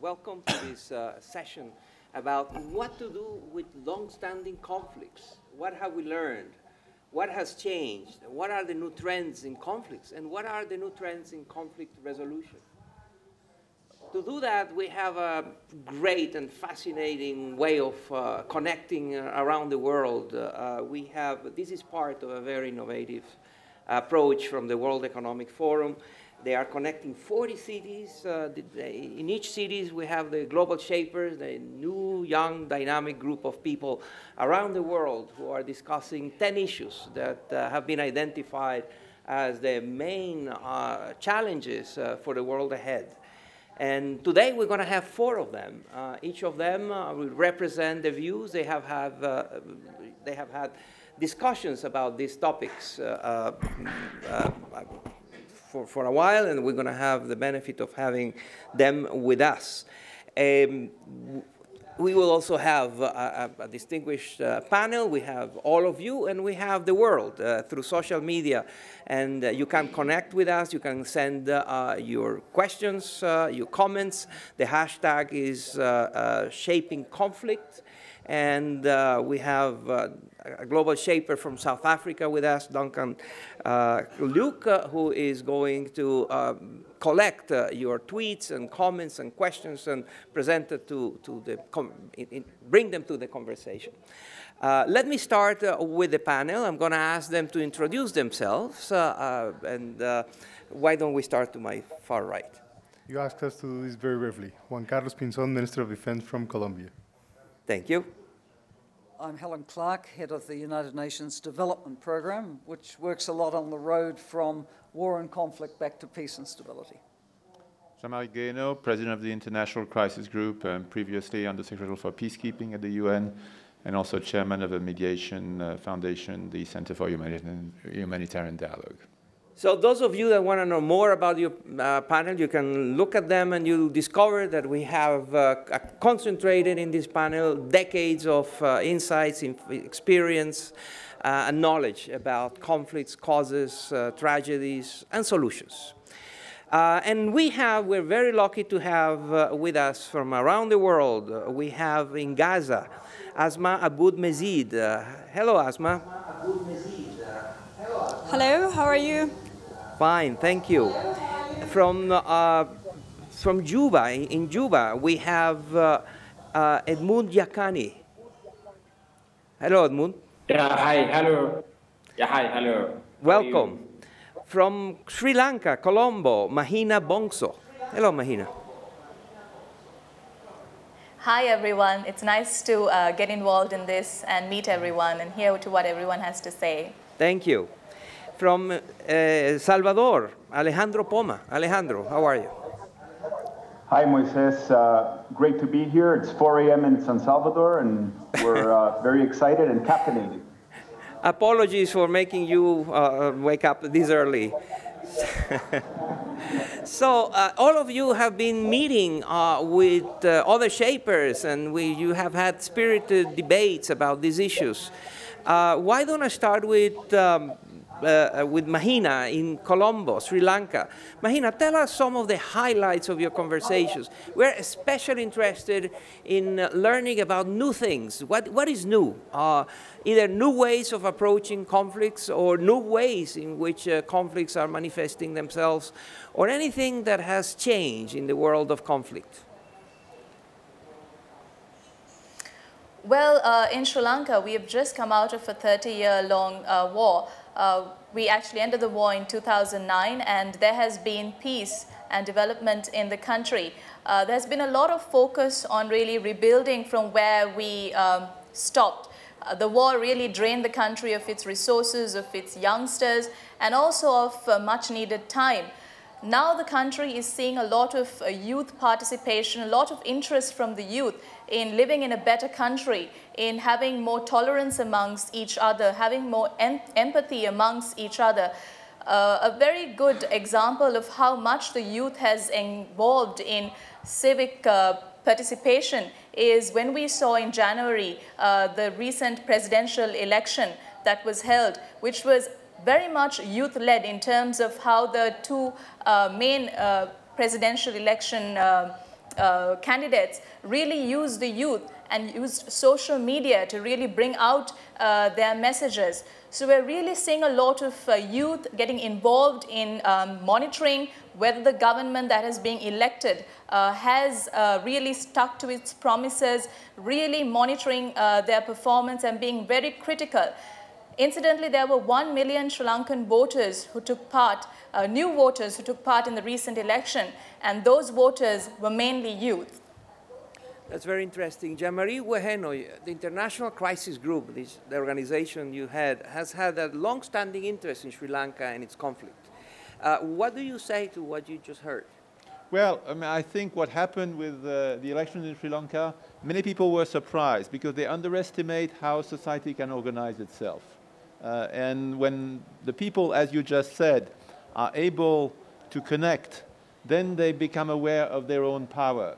Welcome to this session about what to do with long-standing conflicts. What have we learned? What has changed? What are the new trends in conflicts? And what are the new trends in conflict resolution? To do that, we have a great and fascinating way of connecting around the world. This is part of a very innovative approach from the World Economic Forum. They are connecting 40 cities. In each cities, we have the Global Shapers, the new, young, dynamic group of people around the world who are discussing 10 issues that have been identified as the main challenges for the world ahead. And today, we're going to have four of them. Each of them will represent the views they have had discussions about these topics for a while, and we're going to have the benefit of having them with us. We will also have a distinguished panel. We have all of you, and we have the world through social media. And you can connect with us. You can send your questions, your comments. The hashtag is Shaping Conflict. And we have a global shaper from South Africa with us, Duncan Luke, who is going to collect your tweets and comments and questions and present it bring them to the conversation. Let me start with the panel. I'm going to ask them to introduce themselves. Why don't we start to my far right? You asked us to do this very briefly. Juan Carlos Pinzón, Minister of Defense from Colombia. Thank you. I'm Helen Clark, head of the United Nations Development Programme, which works a lot on the road from war and conflict back to peace and stability. Jean-Marie Guéhenno, President of the International Crisis Group, and previously Undersecretary for Peacekeeping at the UN, and also Chairman of the Mediation Foundation, the Center for Humanitarian Dialogue. So those of you that want to know more about your panel, you can look at them and you'll discover that we have concentrated in this panel decades of insights, experience, and knowledge about conflicts, causes, tragedies, and solutions. And we're very lucky to have with us from around the world, we have in Gaza, Asma Aboud Mezid. Hello, Asma. Hello, how are you? Fine, thank you. From Juba, in Juba, we have Edmund Yakani. Hello, Edmund. Yeah, hi, hello. Yeah, hi, hello. Welcome. From Sri Lanka, Colombo, Mahinda Bongso. Hello, Mahinda. Hi, everyone. It's nice to get involved in this and meet everyone and hear what everyone has to say. Thank you. From Salvador, Alejandro Poma. Alejandro, how are you? Hi, Moisés. Great to be here. It's 4 a.m. in San Salvador, and we're very excited and caffeinated. Apologies for making you wake up this early. So all of you have been meeting with other shapers, and you have had spirited debates about these issues. Why don't I start with Mahinda in Colombo, Sri Lanka. Mahinda, tell us some of the highlights of your conversations. We're especially interested in learning about new things. What is new? Either new ways of approaching conflicts or new ways in which conflicts are manifesting themselves or anything that has changed in the world of conflict. Well, in Sri Lanka, we have just come out of a 30-year-long war. We actually ended the war in 2009, and there has been peace and development in the country. There's been a lot of focus on really rebuilding from where we stopped. The war really drained the country of its resources, of its youngsters, and also of much-needed time. Now the country is seeing a lot of youth participation, a lot of interest from the youth in living in a better country, in having more tolerance amongst each other, having more empathy amongst each other. A very good example of how much the youth has involved in civic participation is when we saw in January the recent presidential election that was held, which was very much youth-led in terms of how the two main presidential election candidates really used the youth and used social media to really bring out their messages. So we're really seeing a lot of youth getting involved in monitoring whether the government that is being elected has really stuck to its promises, really monitoring their performance and being very critical. Incidentally, there were 1 million Sri Lankan voters who took part, new voters who took part in the recent election, and those voters were mainly youth. That's very interesting. Jean-Marie Guéhenno, the International Crisis Group, the organization you had, has had a long-standing interest in Sri Lanka and its conflict. What do you say to what you just heard? Well, I mean, I think what happened with the elections in Sri Lanka, many people were surprised because they underestimate how society can organize itself. And when the people, as you just said, are able to connect, then they become aware of their own power.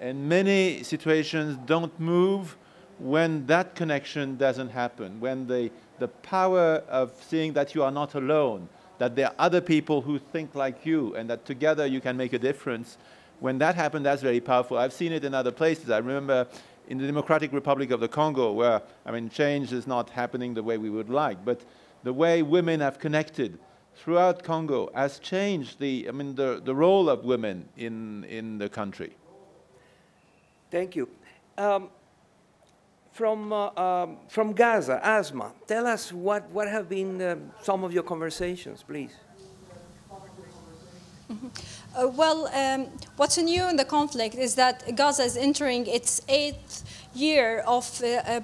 And many situations don't move when that connection doesn't happen, when the power of seeing that you are not alone, that there are other people who think like you, and that together you can make a difference. When that happened, that's very powerful. I've seen it in other places. I remember in the Democratic Republic of the Congo, where, I mean, change is not happening the way we would like, but the way women have connected throughout Congo has changed the, I mean, the role of women in the country. Thank you. From Gaza, Asma, tell us what have been some of your conversations, please. Mm-hmm. What's new in the conflict is that Gaza is entering its 8th year of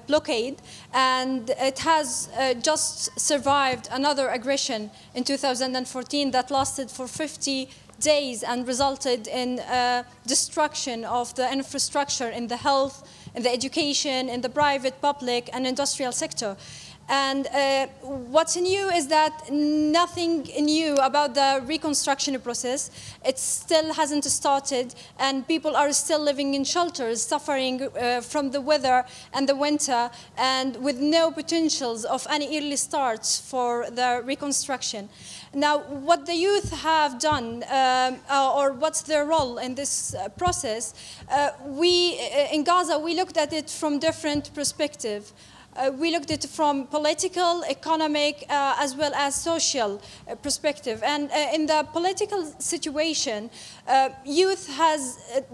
blockade, and it has just survived another aggression in 2014 that lasted for 50 days and resulted in destruction of the infrastructure in the health, in the education, in the private, public, and industrial sector. And what's new is that nothing new about the reconstruction process. It still hasn't started, and people are still living in shelters, suffering from the weather and the winter, and with no potentials of any early starts for the reconstruction. Now, what the youth have done, or what's their role in this process, we, in Gaza, we looked at it from different perspectives. We looked at it from political, economic, as well as social perspective. And in the political situation, youth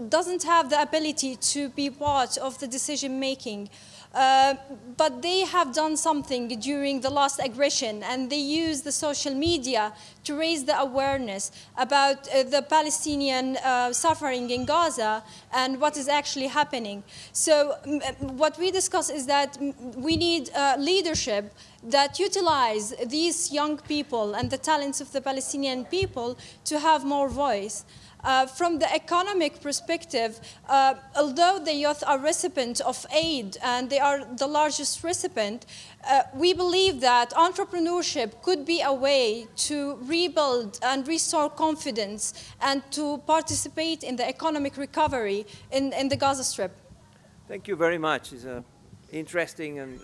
doesn't have the ability to be part of the decision making. But they have done something during the last aggression, and they used the social media to raise the awareness about the Palestinian suffering in Gaza and what is actually happening. So what we discuss is that we need leadership that utilize these young people and the talents of the Palestinian people to have more voice. From the economic perspective, although the youth are recipients of aid and they are the largest recipient, we believe that entrepreneurship could be a way to rebuild and restore confidence and to participate in the economic recovery in the Gaza Strip. Thank you very much. It's an interesting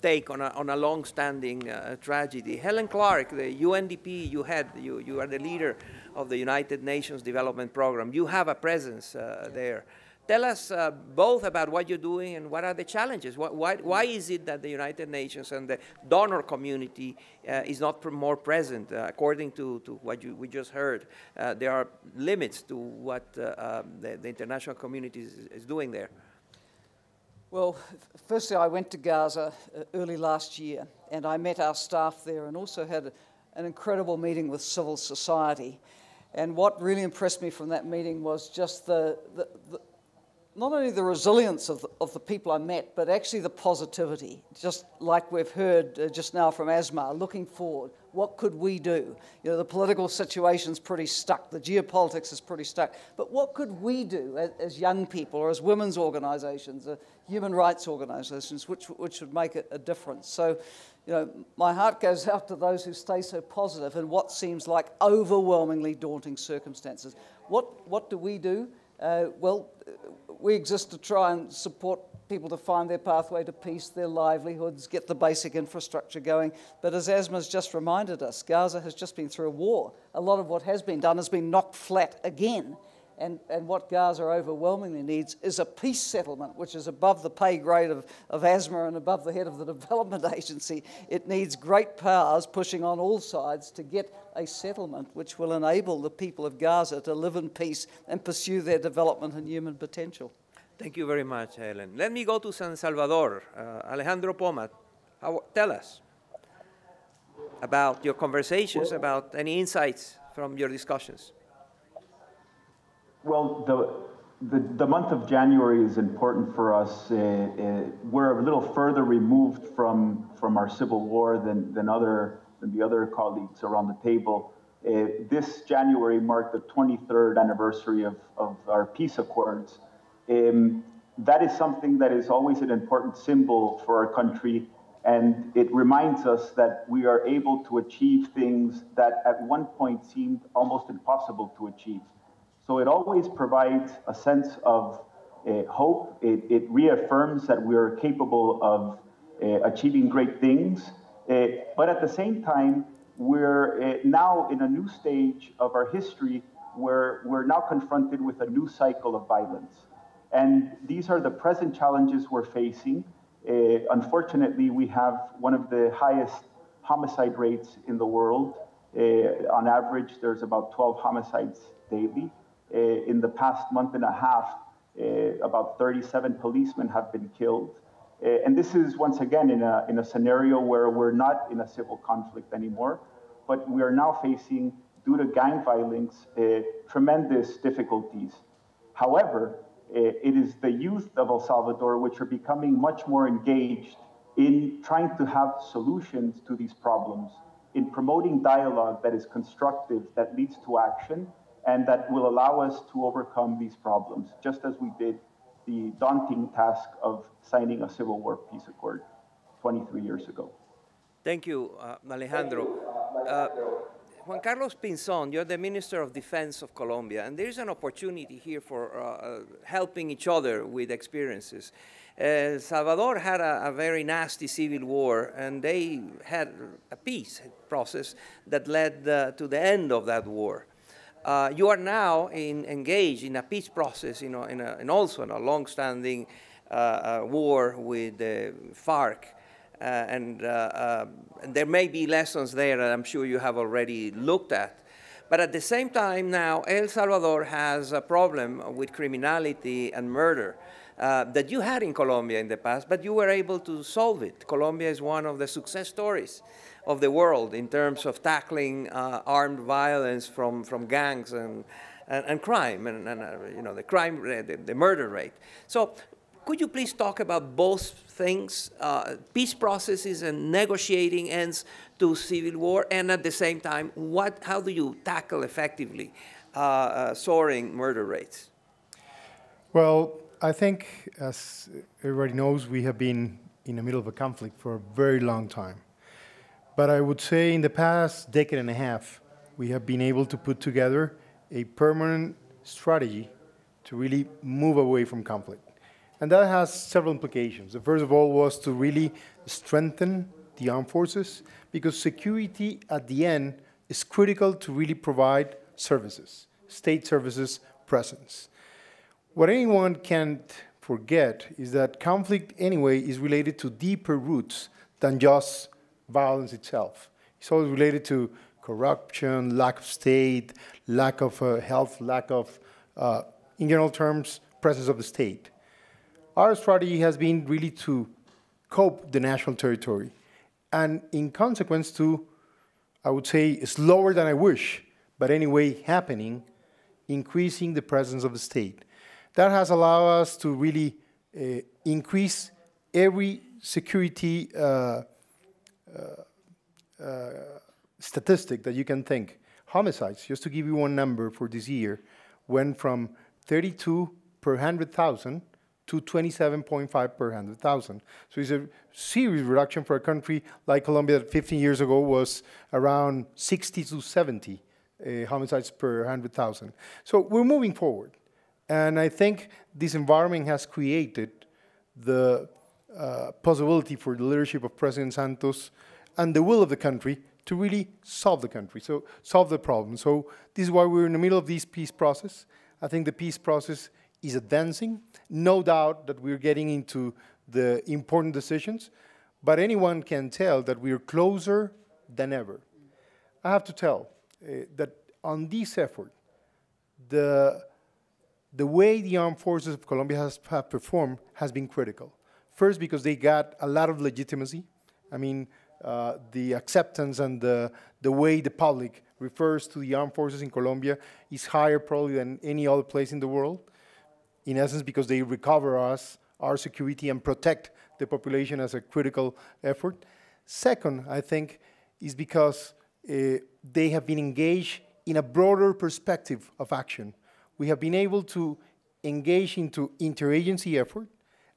take on a long-standing tragedy. Helen Clark, the UNDP you had, you are the leader of the United Nations Development Programme. You have a presence there. Tell us both about what you're doing and what are the challenges. Why is it that the United Nations and the donor community is not more present? According to what we just heard, there are limits to what the international community is doing there. Well, firstly, I went to Gaza early last year, and I met our staff there and also had an incredible meeting with civil society. And what really impressed me from that meeting was just not only the resilience of the people I met, but actually the positivity, just like we've heard just now from Asma, looking forward. What could we do? You know, the political situation's pretty stuck. The geopolitics is pretty stuck. But what could we do as young people or as women's organizations, human rights organizations, which would make a difference? So, you know, my heart goes out to those who stay so positive in what seems like overwhelmingly daunting circumstances. What do we do? Well, we exist to try and support people to find their pathway to peace, their livelihoods, get the basic infrastructure going. But as Asma's just reminded us, Gaza has just been through a war. A lot of what has been done has been knocked flat again. And what Gaza overwhelmingly needs is a peace settlement, which is above the pay grade of ASMA and above the head of the development agency. It needs great powers pushing on all sides to get a settlement which will enable the people of Gaza to live in peace and pursue their development and human potential. Thank you very much, Helen. Let me go to San Salvador. Alejandro Poma, tell us about your conversations, about any insights from your discussions. Well, the month of January is important for us. We're a little further removed from our civil war than the other colleagues around the table. This January marked the 23rd anniversary of our peace accords. That is something that is always an important symbol for our country, and it reminds us that we are able to achieve things that at one point seemed almost impossible to achieve. So it always provides a sense of hope. It reaffirms that we are capable of achieving great things. But at the same time, we're now in a new stage of our history where we're now confronted with a new cycle of violence. And these are the present challenges we're facing. Unfortunately, we have one of the highest homicide rates in the world. On average, there's about 12 homicides daily. In the past month and a half, about 37 policemen have been killed. And this is, once again, in a scenario where we're not in a civil conflict anymore, but we are now facing, due to gang violence, tremendous difficulties. However, it is the youth of El Salvador which are becoming much more engaged in trying to have solutions to these problems, in promoting dialogue that is constructive, that leads to action, and that will allow us to overcome these problems, just as we did the daunting task of signing a Civil War peace accord 23 years ago. Thank you, Alejandro. Juan Carlos Pinzón, you're the Minister of Defense of Colombia, and there's an opportunity here for helping each other with experiences. El Salvador had a very nasty civil war, and they had a peace process that led to the end of that war. You are now engaged in a peace process, you know, and also in a long-standing war with the FARC, and there may be lessons there that I'm sure you have already looked at. But at the same time now, El Salvador has a problem with criminality and murder that you had in Colombia in the past, but you were able to solve it. Colombia is one of the success stories of the world in terms of tackling armed violence from gangs and crime, you know, the crime rate, the murder rate. So could you please talk about both things, peace processes and negotiating ends to civil war, and at the same time, how do you tackle effectively soaring murder rates? Well, I think, as everybody knows, we have been in the middle of a conflict for a very long time. But I would say in the past decade and a half, we have been able to put together a permanent strategy to really move away from conflict. And that has several implications. The first of all was to really strengthen the armed forces, because security at the end is critical to really provide services, state services, presence. What anyone can't forget is that conflict anyway is related to deeper roots than just violence itself. It's always related to corruption, lack of state, lack of health, lack of, in general terms, presence of the state. Our strategy has been really to cope the national territory and, in consequence, to, I would say, slower than I wish, but anyway happening, increasing the presence of the state. That has allowed us to really increase every security statistic that you can think. Homicides, just to give you one number for this year, went from 32 per 100,000 to 27.5 per 100,000. So it's a serious reduction for a country like Colombia that 15 years ago was around 60 to 70 homicides per 100,000. So we're moving forward. And I think this environment has created the possibility for the leadership of President Santos and the will of the country to really solve the problem. So this is why we're in the middle of this peace process. I think the peace process is advancing. No doubt that we're getting into the important decisions, but anyone can tell that we're closer than ever. I have to tell that on this effort, the way the armed forces of Colombia have performed has been critical. First, because they got a lot of legitimacy. I mean, the acceptance and the way the public refers to the armed forces in Colombia is higher probably than any other place in the world, in essence because they recover us, our security, and protect the population as a critical effort. Second, I think, is because they have been engaged in a broader perspective of action. We have been able to engage into interagency effort,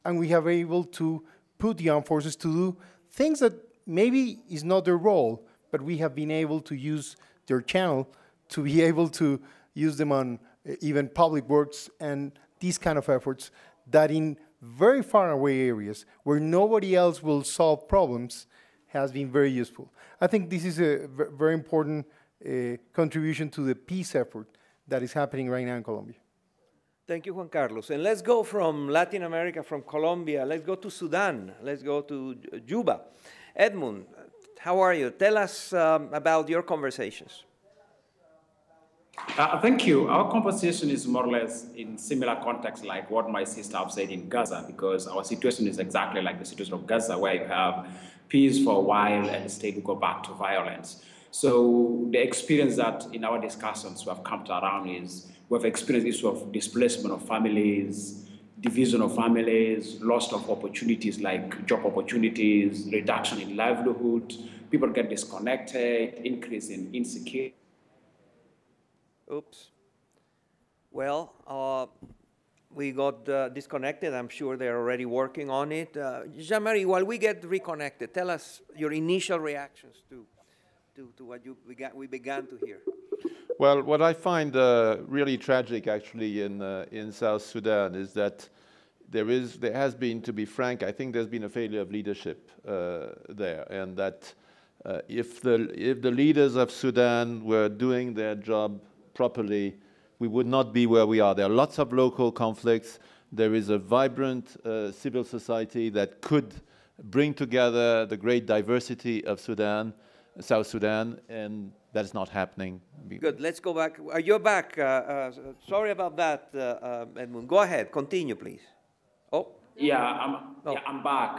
and we have been able to put the armed forces to do things that maybe is not their role, but we have been able to use their channel to be able to use them on even public works and these kind of efforts that in very far away areas where nobody else will solve problems has been very useful. I think this is a very important contribution to the peace effort that is happening right now in Colombia. Thank you, Juan Carlos. And let's go from Latin America, from Colombia, let's go to Sudan, let's go to Juba. Edmund, how are you? Tell us about your conversations. Thank you. Our conversation is more or less in similar context like what my sister said in Gaza, because our situation is exactly like the situation of Gaza, where you have peace for a while and the state go back to violence. So the experience that in our discussions we have come to around is we have experienced issue of displacement of families, division of families, loss of opportunities like job opportunities, reduction in livelihood, people get disconnected, increase in insecurity. Oops. Well, we got disconnected. I'm sure they're already working on it. Jean-Marie, while we get reconnected, tell us your initial reactions to what we began to hear. Well, what I find really tragic, actually, in South Sudan is that there has been, to be frank, I think there's been a failure of leadership there, and that if the leaders of Sudan were doing their job properly, we would not be where we are. There are lots of local conflicts. There is a vibrant civil society that could bring together the great diversity of Sudan, South Sudan, and that's not happening. Good, let's go back. You're back. Sorry about that, Edmund. Go ahead, continue, please. Oh. Yeah, I'm back.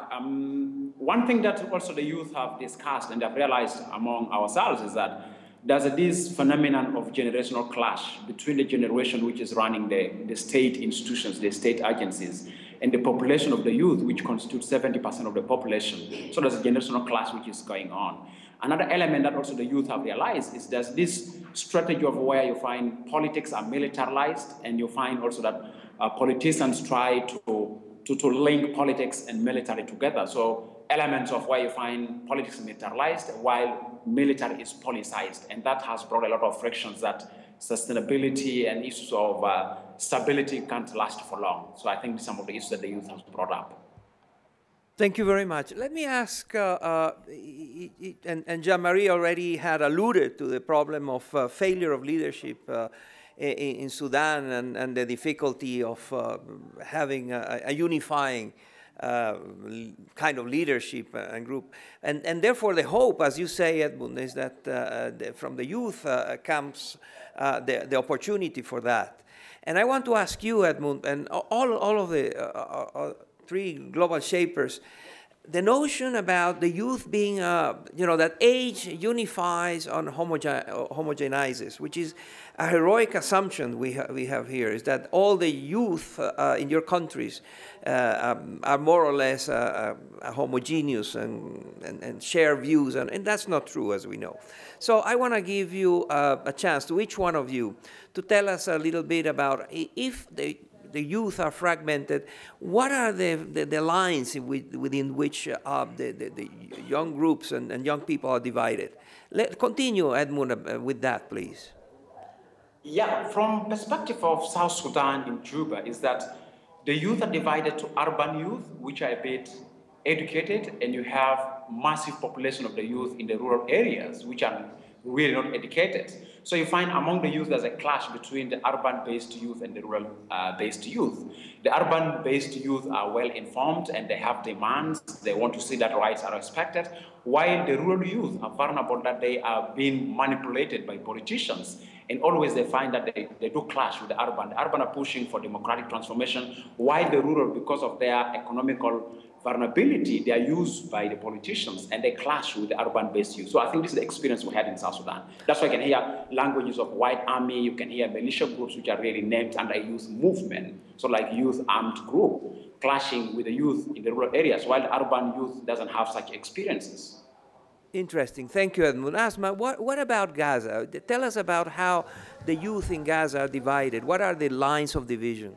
One thing that also the youth have discussed and have realized among ourselves is that there's this phenomenon of generational clash between the generation which is running the state institutions, the state agencies, and the population of the youth, which constitutes 70% of the population. So there's a generational clash which is going on. Another element that also the youth have realized is there's this strategy of where you find politics are militarized, and you find also that politicians try to link politics and military together. So elements of where you find politics militarized while military is politicized, and that has brought a lot of frictions that sustainability and issues of stability can't last for long. So I think some of the issues that the youth has brought up. Thank you very much. Let me ask, and Jean-Marie already had alluded to the problem of failure of leadership in Sudan and the difficulty of having a unifying kind of leadership and group. And therefore the hope, as you say, Edmund, is that from the youth comes the opportunity for that. And I want to ask you, Edmund, and all of the three global shapers, the notion about the youth being, you know, that age unifies and homogenizes, which is a heroic assumption we have here, is that all the youth in your countries are more or less homogeneous and share views, and that's not true, as we know. So I want to give you a chance to each one of you to tell us a little bit about if the youth are fragmented, what are the lines within which the young groups and young people are divided? Continue, Edmund, with that, please. Yeah, from perspective of South Sudan in Juba is that the youth are divided to urban youth, which are a bit educated, and you have massive population of the youth in the rural areas, which are really not educated. So you find among the youth there's a clash between the urban-based youth and the rural-based youth. The urban-based youth are well-informed and they have demands. They want to see that rights are respected, while the rural youth are vulnerable that they are being manipulated by politicians. And always they find that they do clash with the urban. The urban are pushing for democratic transformation, while the rural, because of their economical vulnerability, they are used by the politicians and they clash with the urban-based youth. So I think this is the experience we had in South Sudan. That's why you can hear languages of white army, you can hear militia groups which are really named under youth movement. So like youth armed group clashing with the youth in the rural areas, while the urban youth doesn't have such experiences. Interesting. Thank you, Edmund. Asma, what about Gaza? Tell us about how the youth in Gaza are divided. What are the lines of division?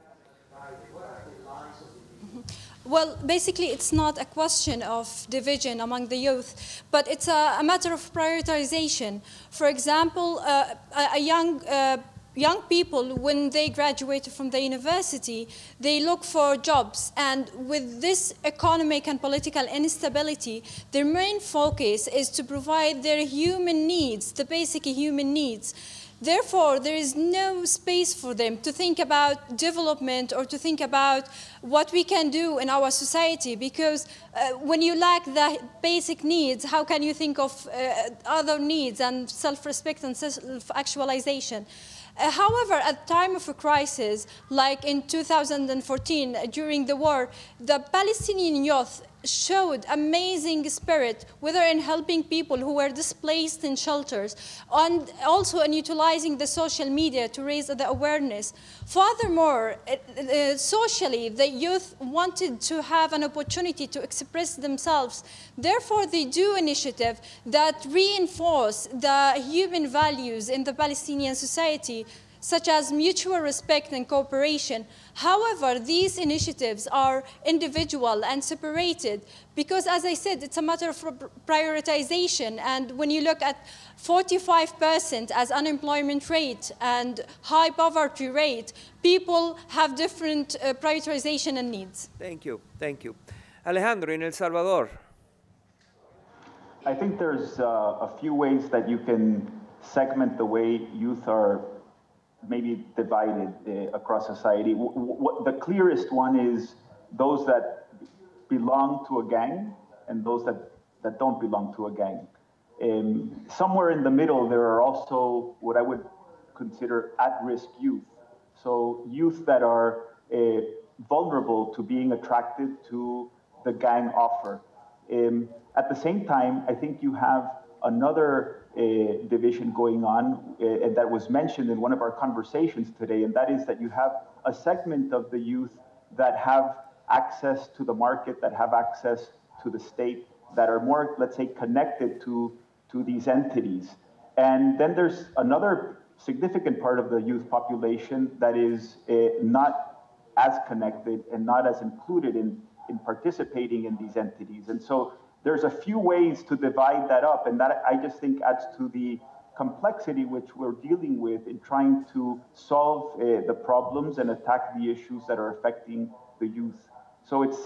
Well, basically, it's not a question of division among the youth, but it's a matter of prioritization. For example, young people, when they graduate from the university, they look for jobs. And with this economic and political instability, their main focus is to provide their human needs, the basic human needs. Therefore, there is no space for them to think about development or to think about what we can do in our society, because when you lack the basic needs, how can you think of other needs and self-respect and self-actualization? However, at the time of a crisis, like in 2014, during the war, the Palestinian youth showed amazing spirit, whether in helping people who were displaced in shelters, and also in utilizing the social media to raise the awareness. Furthermore, socially, the youth wanted to have an opportunity to express themselves. Therefore, they do initiatives that reinforce the human values in the Palestinian society, such as mutual respect and cooperation. However, these initiatives are individual and separated because, as I said, it's a matter of prioritization. And when you look at 45% as unemployment rate and high poverty rate, people have different prioritization and needs. Thank you. Thank you. Alejandro, in El Salvador. I think there's a few ways that you can segment the way youth are maybe divided across society. The clearest one is those that belong to a gang and those that don't belong to a gang. Somewhere in the middle, there are also what I would consider at-risk youth. So youth that are vulnerable to being attracted to the gang offer. At the same time, I think you have another division going on that was mentioned in one of our conversations today, and that is that you have a segment of the youth that have access to the market, that have access to the state, that are more, let's say, connected to these entities. And then there's another significant part of the youth population that is not as connected and not as included in participating in these entities. And so there's a few ways to divide that up, and that I just think adds to the complexity which we're dealing with in trying to solve the problems and attack the issues that are affecting the youth. So it's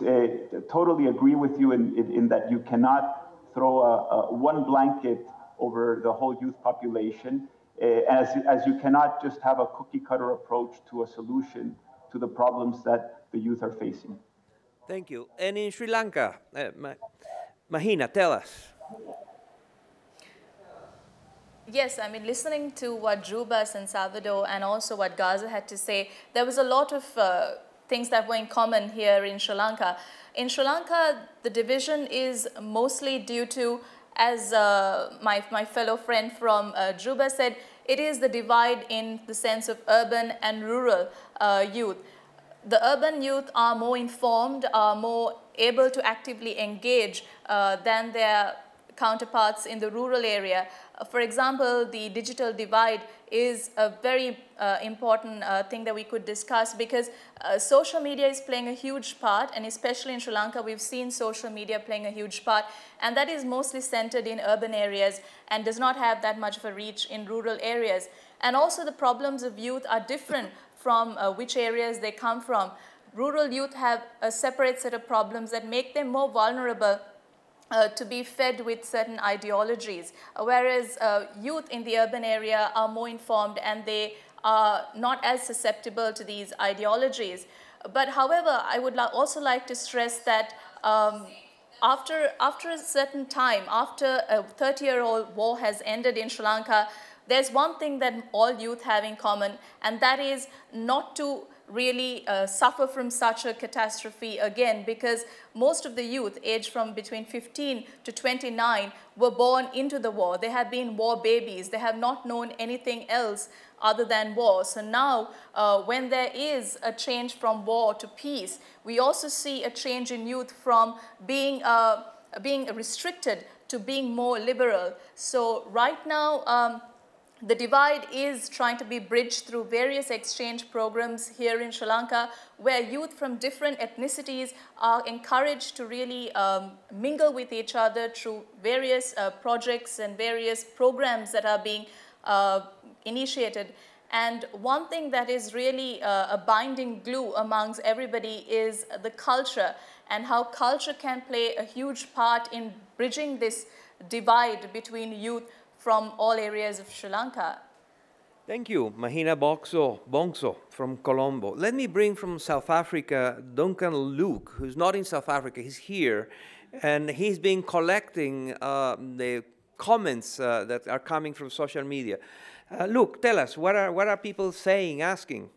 totally agree with you in that you cannot throw one blanket over the whole youth population, as you cannot just have a cookie-cutter approach to a solution to the problems that the youth are facing. Thank you. And in Sri Lanka, Mahinda, tell us. Yes, I mean, listening to what Juba, San Salvador, and also what Gaza had to say, there was a lot of things that were in common here in Sri Lanka. In Sri Lanka, the division is mostly due to, as my fellow friend from Juba said, it is the divide in the sense of urban and rural youth. The urban youth are more informed, are more able to actively engage than their counterparts in the rural area. For example, the digital divide is a very important thing that we could discuss, because social media is playing a huge part, and especially in Sri Lanka, we've seen social media playing a huge part, and that is mostly centered in urban areas and does not have that much of a reach in rural areas. And also the problems of youth are different from which areas they come from. Rural youth have a separate set of problems that make them more vulnerable to be fed with certain ideologies, whereas youth in the urban area are more informed and they are not as susceptible to these ideologies. But however, I would also like to stress that after a certain time, after a 30-year-old war has ended in Sri Lanka, there's one thing that all youth have in common, and that is not to really suffer from such a catastrophe again, because most of the youth aged from between 15 to 29 were born into the war. They have been war babies. They have not known anything else other than war. So now when there is a change from war to peace, we also see a change in youth from being restricted to being more liberal. So right now, the divide is trying to be bridged through various exchange programs here in Sri Lanka, where youth from different ethnicities are encouraged to really mingle with each other through various projects and various programs that are being initiated. And one thing that is really a binding glue amongst everybody is the culture, and how culture can play a huge part in bridging this divide between youth from all areas of Sri Lanka. Thank you, Mahinda Bongso from Colombo. Let me bring from South Africa, Duncan Luke, who's not in South Africa, he's here, and he's been collecting the comments that are coming from social media. Luke, tell us, what are people saying, asking?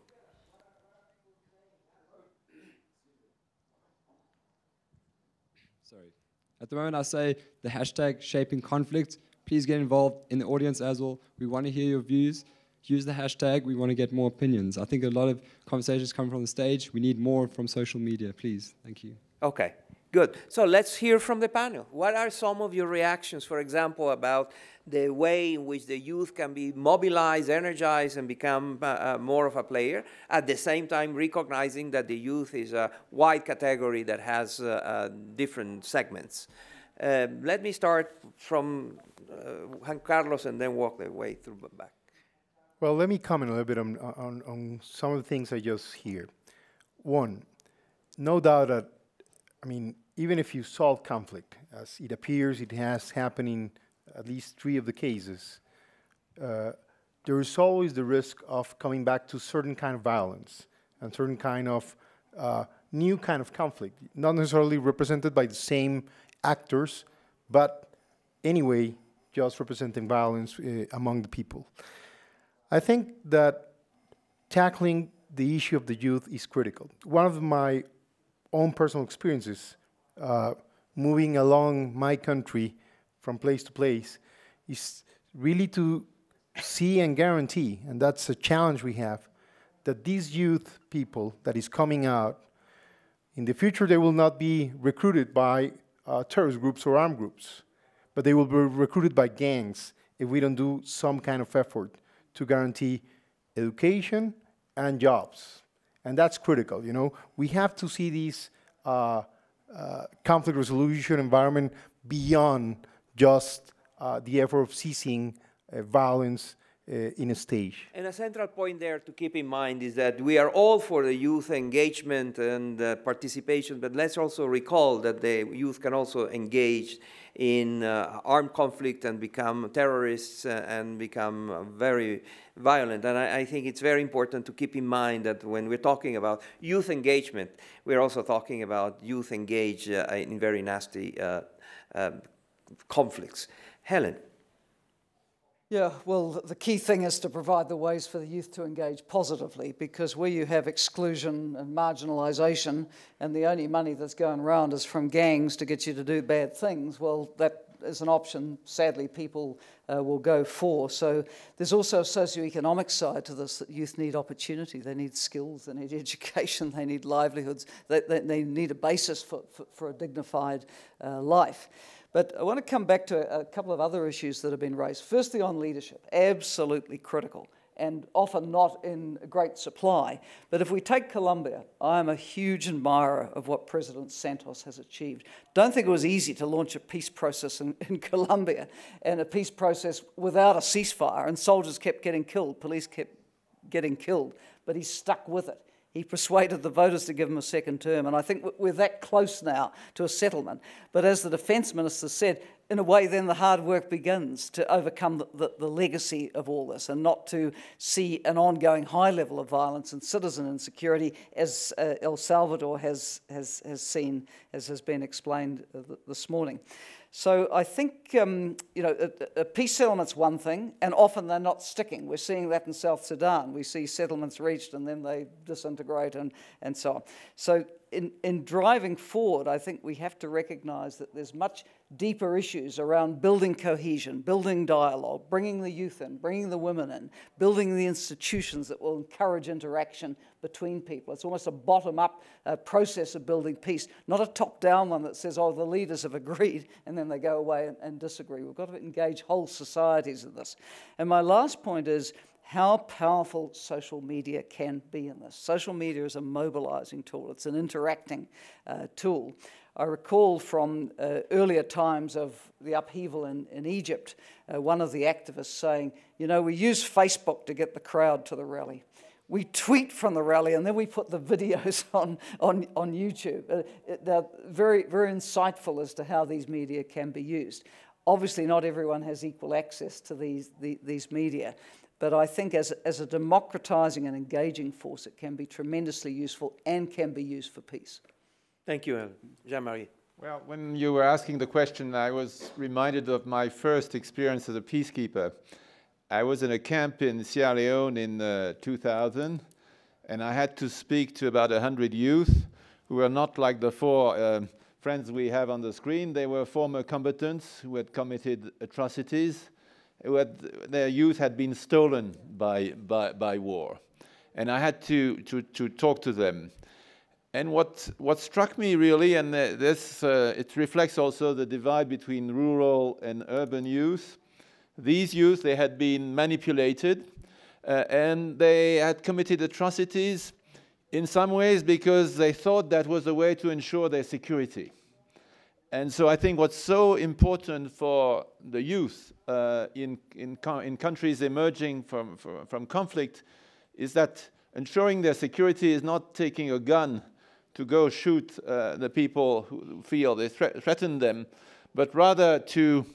Sorry. At the moment I say the hashtag Shaping Conflict. Please get involved in the audience as well. We want to hear your views. Use the hashtag. We want to get more opinions. I think a lot of conversations come from the stage. We need more from social media, please. Thank you. Okay, good. So let's hear from the panel. What are some of your reactions, for example, about the way in which the youth can be mobilized, energized, and become more of a player, at the same time recognizing that the youth is a wide category that has different segments? Let me start from Juan Carlos and then walk the way through the back. Well, let me comment a little bit on some of the things I just hear. One, no doubt that, I mean, even if you solve conflict, as it appears it has happened in at least 3 of the cases, there is always the risk of coming back to certain kind of violence and certain kind of new kind of conflict, not necessarily represented by the same actors, but anyway, just representing violence among the people. I think that tackling the issue of the youth is critical. One of my own personal experiences, moving along my country from place to place, is really to see and guarantee, and that's a challenge we have, that these youth people that is coming out, in the future they will not be recruited by terrorist groups or armed groups, but they will be recruited by gangs if we don't do some kind of effort to guarantee education and jobs. And that's critical, you know. We have to see these conflict resolution environment beyond just the effort of ceasing violence in a stage. And a central point there to keep in mind is that we are all for the youth engagement and participation, but let's also recall that the youth can also engage in armed conflict and become terrorists and become very violent. And I think it's very important to keep in mind that when we're talking about youth engagement, we're also talking about youth engaged in very nasty conflicts. Helen. Yeah, well, the key thing is to provide the ways for the youth to engage positively, because where you have exclusion and marginalisation and the only money that's going around is from gangs to get you to do bad things, well, that is an option, sadly, people will go for. So there's also a socioeconomic side to this, that youth need opportunity, they need skills, they need education, they need livelihoods, they need a basis for a dignified life. But I want to come back to a couple of other issues that have been raised. Firstly, on leadership, absolutely critical, and often not in great supply. But if we take Colombia, I'm a huge admirer of what President Santos has achieved. Don't think it was easy to launch a peace process in Colombia, and a peace process without a ceasefire, and soldiers kept getting killed, police kept getting killed, but he stuck with it. He persuaded the voters to give him a second term, and I think we're that close now to a settlement. But as the Defence Minister said, in a way then the hard work begins to overcome the legacy of all this and not to see an ongoing high level of violence and citizen insecurity as El Salvador has seen, as has been explained this morning. So I think, you know, a peace settlement's one thing, and often they're not sticking. We're seeing that in South Sudan. We see settlements reached and then they disintegrate and so on. So in driving forward, I think we have to recognize that there's much deeper issues around building cohesion, building dialogue, bringing the youth in, bringing the women in, building the institutions that will encourage interaction between people. It's almost a bottom-up process of building peace, not a top-down one that says, oh, the leaders have agreed, and then they go away and disagree. We've got to engage whole societies in this. And my last point is, how powerful social media can be in this. Social media is a mobilizing tool. It's an interacting tool. I recall from earlier times of the upheaval in Egypt, one of the activists saying, you know, we use Facebook to get the crowd to the rally. We tweet from the rally, and then we put the videos on YouTube. They're very, very insightful as to how these media can be used. Obviously, not everyone has equal access to these media. But I think as a democratizing and engaging force, it can be tremendously useful and can be used for peace. Thank you, Jean-Marie. Well, when you were asking the question, I was reminded of my first experience as a peacekeeper. I was in a camp in Sierra Leone in 2000, and I had to speak to about 100 youth who were not like the four friends we have on the screen. They were former combatants who had committed atrocities. Their youth had been stolen by war, and I had to talk to them. And what struck me really, and this it reflects also the divide between rural and urban youth. These youth, they had been manipulated, and they had committed atrocities in some ways because they thought that was the way to ensure their security. And so I think what's so important for the youth in countries emerging from conflict is that ensuring their security is not taking a gun to go shoot the people who feel they threaten them, but rather to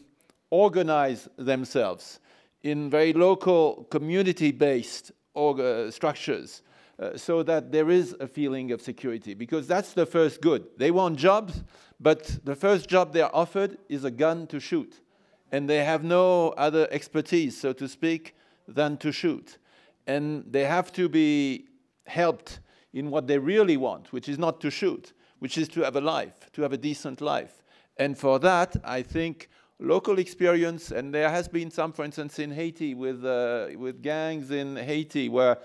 organize themselves in very local community-based structures so that there is a feeling of security, because that's the first good. They want jobs, but the first job they are offered is a gun to shoot. And they have no other expertise, so to speak, than to shoot. And they have to be helped in what they really want, which is not to shoot, which is to have a life, to have a decent life. And for that, I think local experience, and there has been some, for instance, in Haiti, with gangs in Haiti, where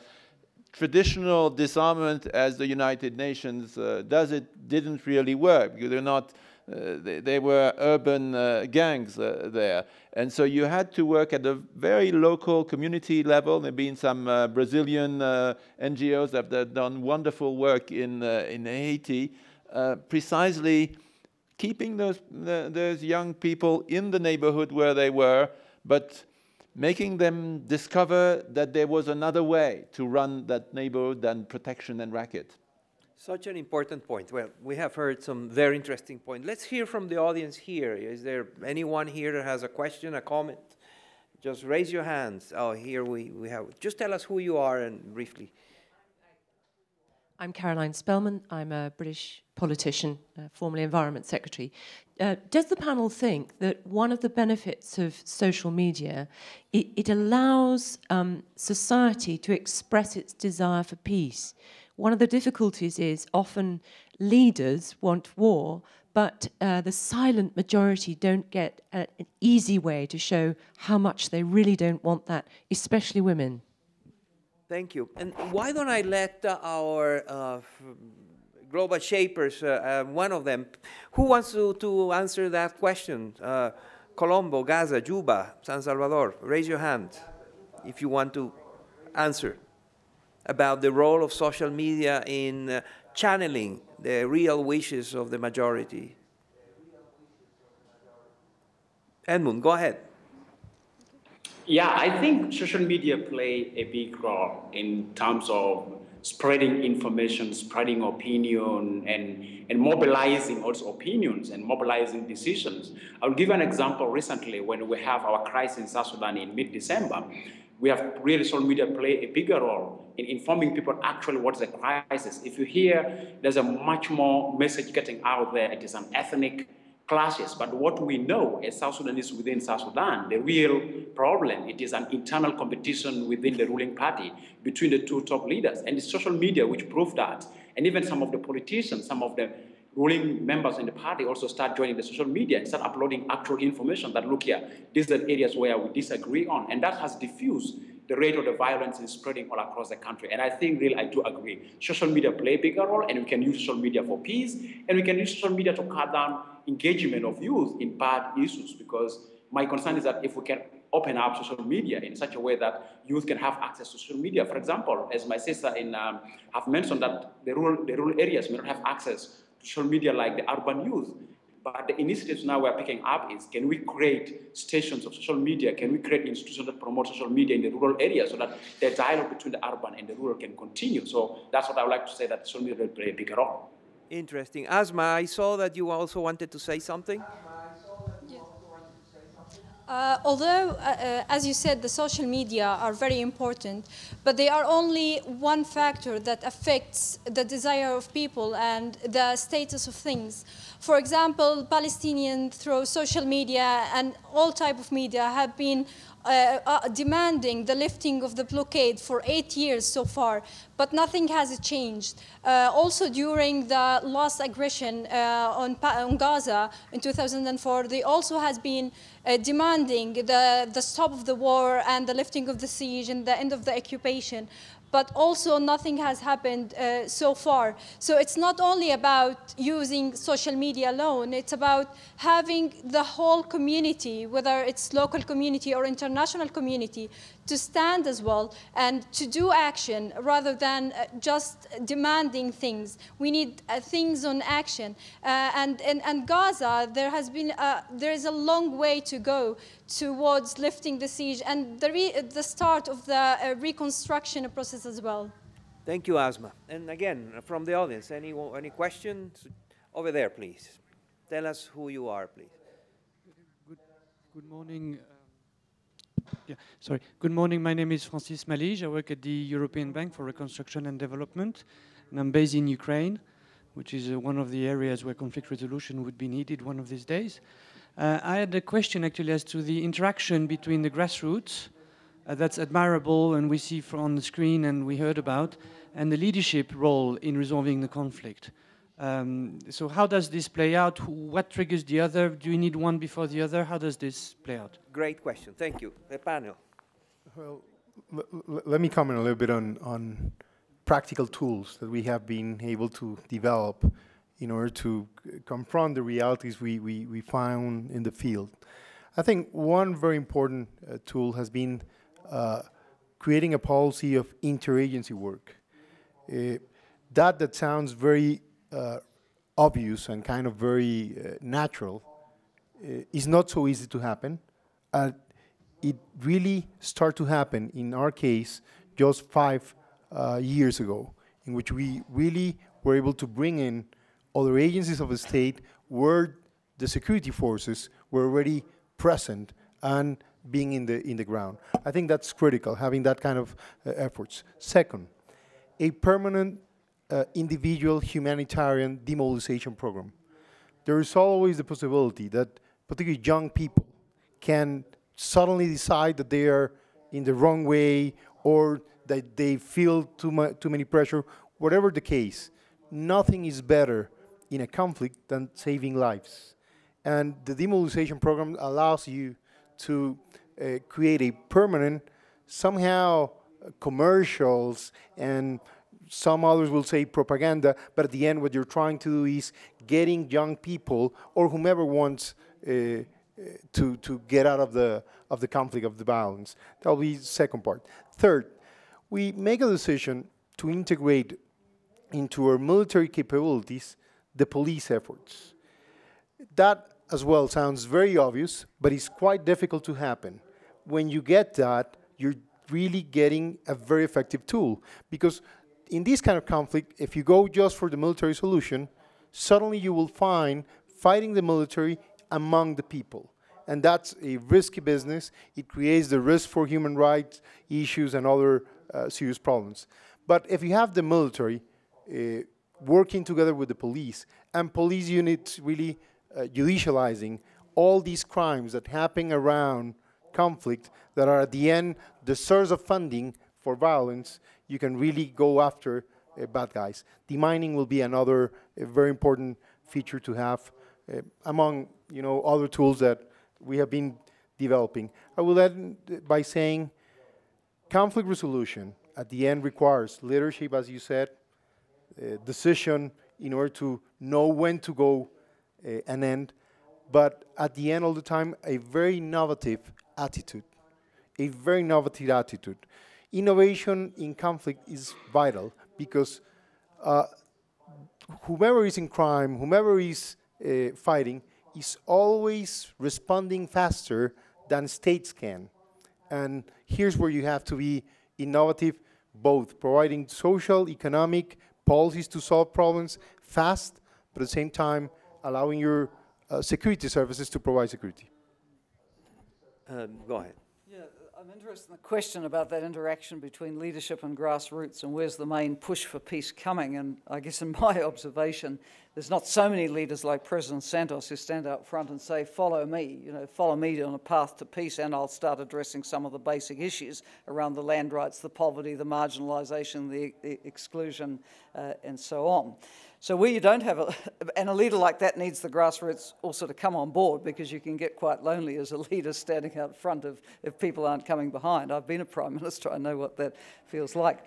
traditional disarmament, as the United Nations does it, didn't really work. They're not, they were urban gangs there. And so you had to work at a very local community level. There have been some Brazilian NGOs that have done wonderful work in Haiti, precisely keeping those young people in the neighborhood where they were, but making them discover that there was another way to run that neighborhood than protection and racket. Such an important point. Well, we have heard some very interesting points. Let's hear from the audience here. Is there anyone here that has a question, a comment? Just raise your hands. Oh, here we have. Just tell us who you are and briefly. I'm Caroline Spellman. I'm a British politician, formerly Environment Secretary. Does the panel think that one of the benefits of social media, it allows society to express its desire for peace? One of the difficulties is often leaders want war, but the silent majority don't get an easy way to show how much they really don't want that, especially women. Thank you. And why don't I let our Global Shapers, one of them, who wants to answer that question? Colombo, Gaza, Juba, San Salvador, raise your hand if you want to answer about the role of social media in channeling the real wishes of the majority. Edmund, go ahead. Yeah, I think social media play a big role in terms of spreading information, spreading opinion, and mobilizing also opinions and mobilizing decisions. I'll give an example recently when we have our crisis in South Sudan in mid-December. We have really social media play a bigger role in informing people actually what's the crisis. If you hear, there's a much more message getting out there. It is an ethnic clashes, but what we know as South Sudanese within South Sudan, the real problem, it is an internal competition within the ruling party between the two top leaders, and it's social media which proved that. And even some of the politicians, some of the ruling members in the party also start joining the social media and start uploading actual information that, look here, these are areas where we disagree on, and that has diffused the rate of the violence is spreading all across the country. And I think really I do agree. Social media play a bigger role, and we can use social media for peace, and we can use social media to cut down engagement of youth in bad issues, because my concern is that if we can open up social media in such a way that youth can have access to social media. For example, as my sister in have mentioned that the rural areas may not have access to social media like the urban youth. But the initiatives now we're picking up is, can we create stations of social media? Can we create institutions that promote social media in the rural areas so that the dialogue between the urban and the rural can continue? So that's what I would like to say, that social media will play a bigger role. Interesting. Asma, I saw that you also wanted to say something. Although, as you said, the social media are very important, but they are only one factor that affects the desire of people and the status of things. For example, Palestinians through social media and all type of media have been demanding the lifting of the blockade for 8 years so far, but nothing has changed. Also, during the last aggression on Gaza in 2004, they also has been demanding the stop of the war and the lifting of the siege and the end of the occupation. But also nothing has happened so far. So it's not only about using social media alone, it's about having the whole community, whether it's local community or international community, to stand as well and to do action rather than just demanding things. We need things on action. And Gaza, there is a long way to go towards lifting the siege and the start of the reconstruction process as well. Thank you, Asma. And again, from the audience, any questions? Over there, please. Tell us who you are, please. Good morning. Good morning. My name is Francis Malige. I work at the European Bank for Reconstruction and Development, and I'm based in Ukraine, which is one of the areas where conflict resolution would be needed one of these days. I had a question actually as to the interaction between the grassroots, that's admirable and we see from on the screen and we heard about, and the leadership role in resolving the conflict. So how does this play out? What triggers the other? Do you need one before the other? How does this play out? Great question. Thank you. The panel. Well, let me comment a little bit on practical tools that we have been able to develop in order to confront the realities we found in the field. I think one very important tool has been creating a policy of interagency work. That sounds very obvious and kind of very natural is not so easy to happen. It really started to happen, in our case, just 5 years ago, in which we really were able to bring in other agencies of the state where the security forces were already present and being in the ground. I think that's critical, having that kind of efforts. Second, a permanent individual humanitarian demobilization program. There is always the possibility that particularly young people can suddenly decide that they are in the wrong way or that they feel too many pressure. Whatever the case, nothing is better in a conflict than saving lives. And the demobilization program allows you to create a permanent, somehow commercials and some others will say propaganda, but at the end what you're trying to do is getting young people or whomever wants to get out of the conflict, of the violence. That'll be the second part. Third, we make a decision to integrate into our military capabilities the police efforts. That as well sounds very obvious, but it's quite difficult to happen. When you get that, you're really getting a very effective tool, because in this kind of conflict, if you go just for the military solution, suddenly you will find fighting the military among the people. And that's a risky business. It creates the risk for human rights issues and other serious problems. But if you have the military working together with the police, and police units really judicializing all these crimes that happen around conflict that are at the end the source of funding for violence, you can really go after bad guys. Demining will be another very important feature to have among other tools that we have been developing. I will end by saying conflict resolution at the end requires leadership, as you said, decision in order to know when to go and end, but at the end all the time a very innovative attitude, a very innovative attitude. Innovation in conflict is vital because whomever is in crime, whomever is fighting, is always responding faster than states can. And here's where you have to be innovative, both providing social, economic policies to solve problems fast, but at the same time allowing your security services to provide security. Go ahead. I'm interested in the question about that interaction between leadership and grassroots and where's the main push for peace coming. And I guess in my observation, there's not so many leaders like President Santos who stand out front and say, follow me, follow me on a path to peace and I'll start addressing some of the basic issues around the land rights, the poverty, the marginalisation, the exclusion, and so on. So where you don't have a leader like that needs the grassroots also to come on board, because you can get quite lonely as a leader standing out front if people aren't coming behind. I've been a prime minister, I know what that feels like.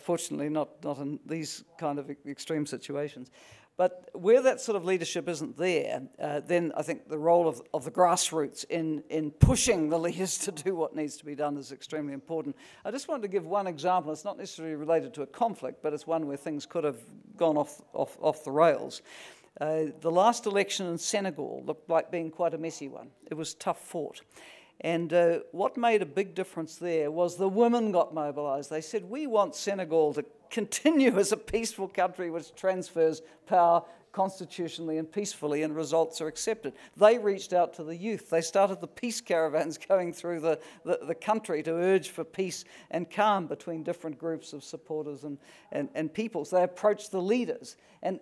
Fortunately, not in these kind of extreme situations. But where that sort of leadership isn't there, then I think the role of the grassroots in pushing the leaders to do what needs to be done is extremely important. I just wanted to give one example. It's not necessarily related to a conflict, but it's one where things could have gone off the rails. The last election in Senegal looked like being quite a messy one. It was tough fought. And what made a big difference there was the women got mobilised. They said, we want Senegal to continue as a peaceful country which transfers power constitutionally and peacefully and results are accepted. They reached out to the youth. They started the peace caravans going through the country to urge for peace and calm between different groups of supporters and peoples. They approached the leaders. And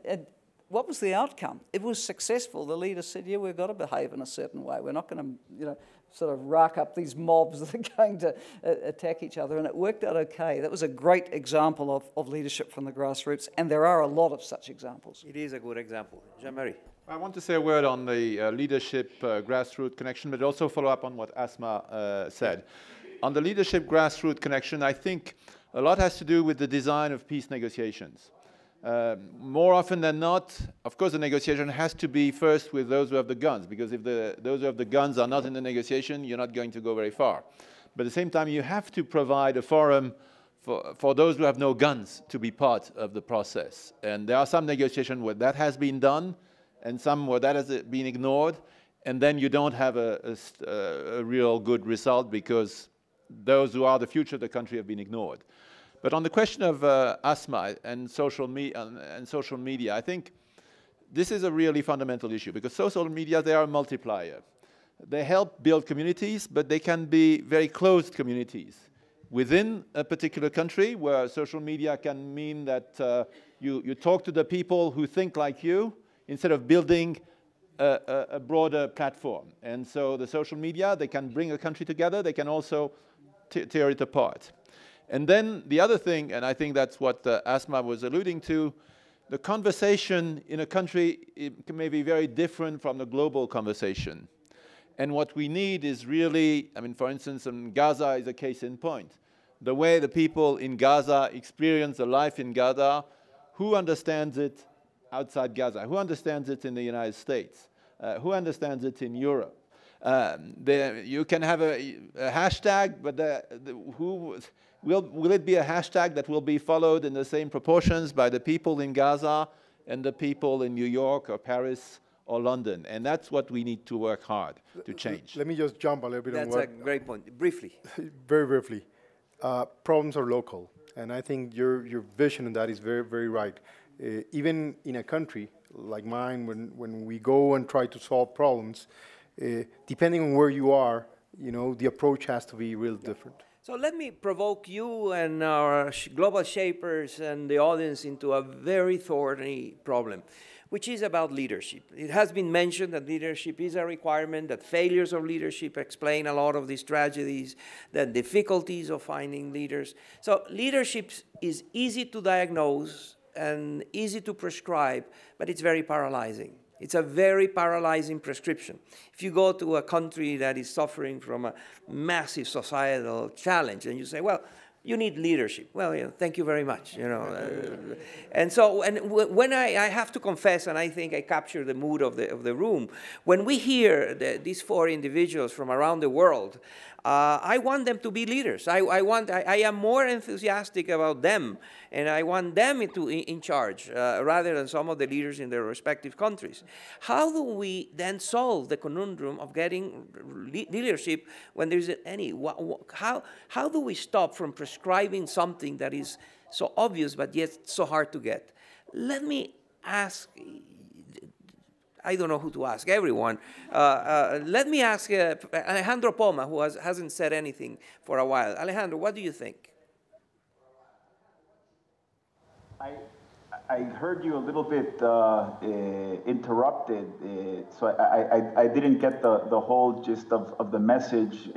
what was the outcome? It was successful. The leaders said, yeah, we've got to behave in a certain way. We're not going to, sort of rack up these mobs that are going to attack each other, and it worked out okay. That was a great example of leadership from the grassroots, and there are a lot of such examples. It is a good example. Jean-Marie. I want to say a word on the leadership grassroots connection, but also follow up on what Asma said. On the leadership grassroots connection, I think a lot has to do with the design of peace negotiations. More often than not, of course, the negotiation has to be first with those who have the guns, because if those who have the guns are not in the negotiation, you're not going to go very far. But at the same time, you have to provide a forum for those who have no guns to be part of the process. And there are some negotiations where that has been done, and some where that has been ignored, and then you don't have a real good result because those who are the future of the country have been ignored. But on the question of Asma and social media, I think this is a really fundamental issue, because social media, they are a multiplier. They help build communities, but they can be very closed communities. Within a particular country, where social media can mean that you talk to the people who think like you, instead of building a broader platform. And so the social media, they can bring a country together, they can also tear it apart. And then the other thing, and I think that's what Asma was alluding to, the conversation in a country may be very different from the global conversation. And what we need is really, I mean, for instance, Gaza is a case in point. The way the people in Gaza experience the life in Gaza, who understands it outside Gaza? Who understands it in the United States? Who understands it in Europe? You can have a hashtag, but will it be a hashtag that will be followed in the same proportions by the people in Gaza and the people in New York or Paris or London? And that's what we need to work hard to change. Let me just jump a little bit on what... That's a great point. Briefly. Very briefly. Problems are local, and I think your vision on that is very, very right. Even in a country like mine, when we go and try to solve problems, depending on where you are, you know, the approach has to be real different. So let me provoke you and our global shapers and the audience into a very thorny problem, which is about leadership. It has been mentioned that leadership is a requirement, that failures of leadership explain a lot of these tragedies, the difficulties of finding leaders. So leadership is easy to diagnose and easy to prescribe, but it's very paralyzing. It's a very paralyzing prescription. If you go to a country that is suffering from a massive societal challenge and you say, well, you need leadership. Well, you know, thank you very much. You know, and so when I have to confess, and I think I capture the mood of the room, when we hear these four individuals from around the world, I want them to be leaders. I am more enthusiastic about them, and I want them to in charge rather than some of the leaders in their respective countries. How do we then solve the conundrum of getting leadership when there isn't any? How do we stop from prescribing something that is so obvious but yet so hard to get? Let me ask. I don't know who to ask, everyone. Let me ask Alejandro Poma, who hasn't said anything for a while. Alejandro, what do you think? I heard you a little bit interrupted, so I didn't get the whole gist of the message,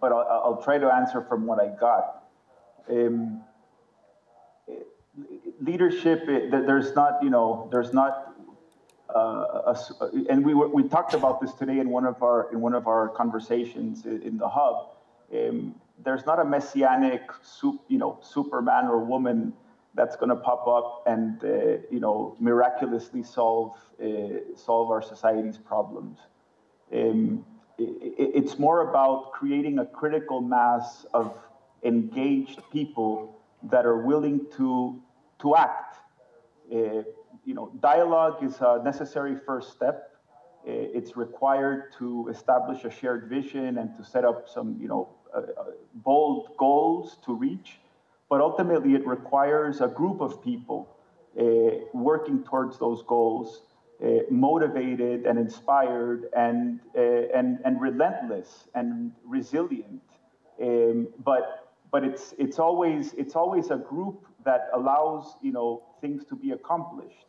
but I'll try to answer from what I got. Leadership, there's not, you know, there's not, and we talked about this today in one of our conversations in the hub. There's not a messianic, superman or woman that's going to pop up and miraculously solve our society's problems. It's more about creating a critical mass of engaged people that are willing to act. Dialogue is a necessary first step. It's required to establish a shared vision and to set up some, bold goals to reach. But ultimately, it requires a group of people working towards those goals, motivated and inspired and relentless and resilient. But it's always a group that allows, things to be accomplished.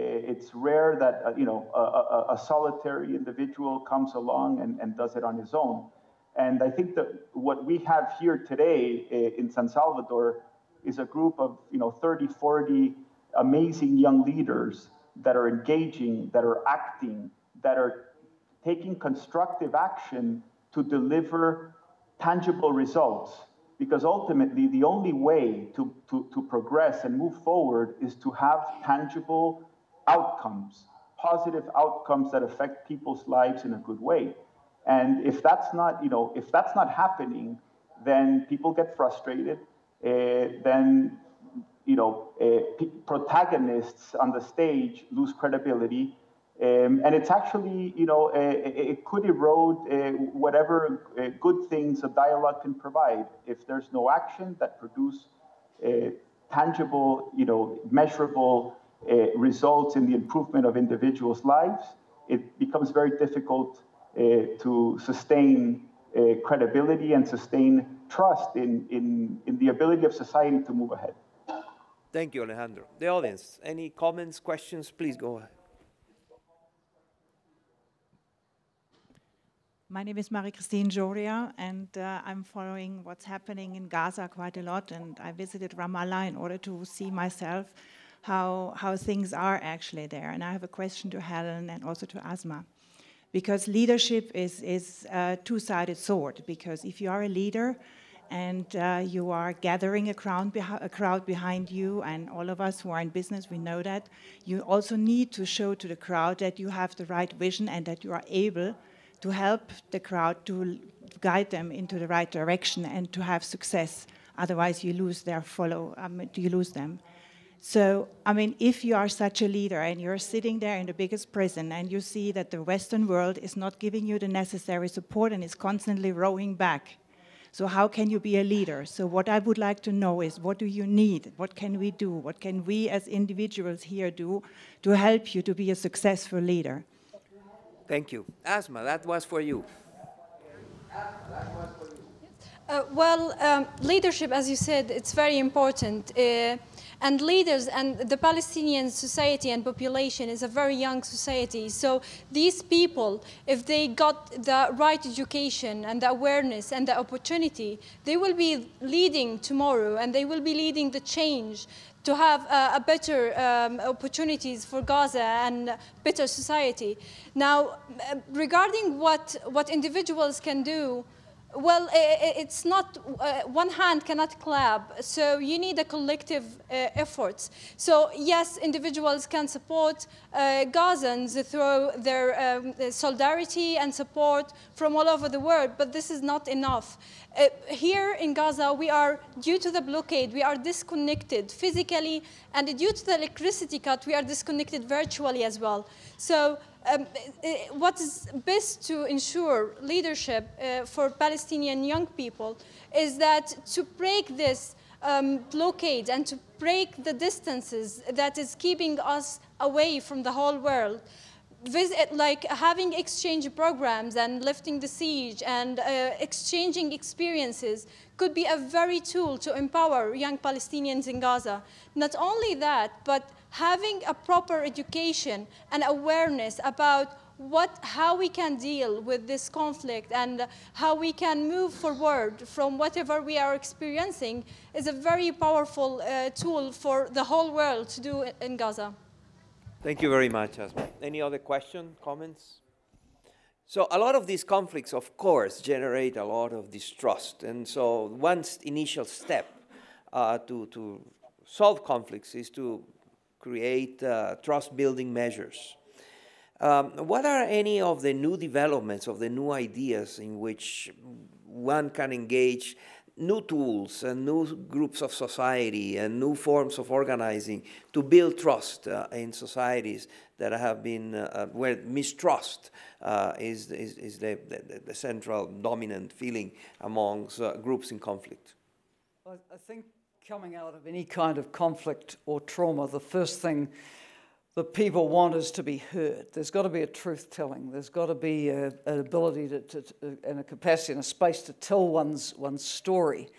It's rare that, a solitary individual comes along and does it on his own. And I think that what we have here today in San Salvador is a group of, 30, 40 amazing young leaders that are engaging, that are acting, that are taking constructive action to deliver tangible results. Because ultimately, the only way to progress and move forward is to have tangible outcomes, positive outcomes that affect people's lives in a good way. And if that's not, if that's not happening, then people get frustrated. Then, protagonists on the stage lose credibility. And it's actually, it could erode whatever good things a dialogue can provide. If there's no action that produce tangible, measurable results in the improvement of individuals' lives, it becomes very difficult to sustain credibility and sustain trust in the ability of society to move ahead. Thank you, Alejandro. The audience, any comments, questions, please go ahead. My name is Marie-Christine Joria, and I'm following what's happening in Gaza quite a lot, and I visited Ramallah in order to see myself how things are actually there. And I have a question to Helen and also to Asma, because leadership is a two-sided sword, because if you are a leader and you are gathering a crowd behind you, and all of us who are in business, we know that, you also need to show to the crowd that you have the right vision and that you are able to help the crowd, to guide them into the right direction and to have success. Otherwise, you lose their you lose them. So, I mean, if you are such a leader and you're sitting there in the biggest prison and you see that the Western world is not giving you the necessary support and is constantly rowing back, So how can you be a leader? So what I would like to know is, what do you need? What can we do? What can we as individuals here do to help you to be a successful leader? Thank you. Asma, that was for you. Leadership, as you said, it's very important. And leaders and the Palestinian society and population is a very young society. So these people, if they got the right education and the awareness and the opportunity, they will be leading tomorrow and they will be leading the change to have a better opportunities for Gaza and better society. Now, regarding what individuals can do, well, it's not, one hand cannot clap, so you need a collective effort. So yes, individuals can support Gazans through their solidarity and support from all over the world, but this is not enough. Here in Gaza, we are, due to the blockade, we are disconnected physically, and due to the electricity cut, we are disconnected virtually as well. So what is best to ensure leadership for Palestinian young people is that to break this blockade and to break the distances that is keeping us away from the whole world, like having exchange programs and lifting the siege and exchanging experiences could be a very tool to empower young Palestinians in Gaza. Not only that, but having a proper education and awareness about how we can deal with this conflict and how we can move forward from whatever we are experiencing is a very powerful tool for the whole world to do in Gaza. Thank you very much, Asma. Any other question, comments? So a lot of these conflicts, of course, generate a lot of distrust. And so one initial step to solve conflicts is to create trust-building measures. What are any of the new developments, of the new ideas in which one can engage new tools and new groups of society and new forms of organizing to build trust in societies that have been, where mistrust is the central dominant feeling amongst groups in conflict? I think coming out of any kind of conflict or trauma, the first thing that people want is to be heard. There's got to be a truth-telling. There's got to be an ability and a capacity and a space to tell one's story.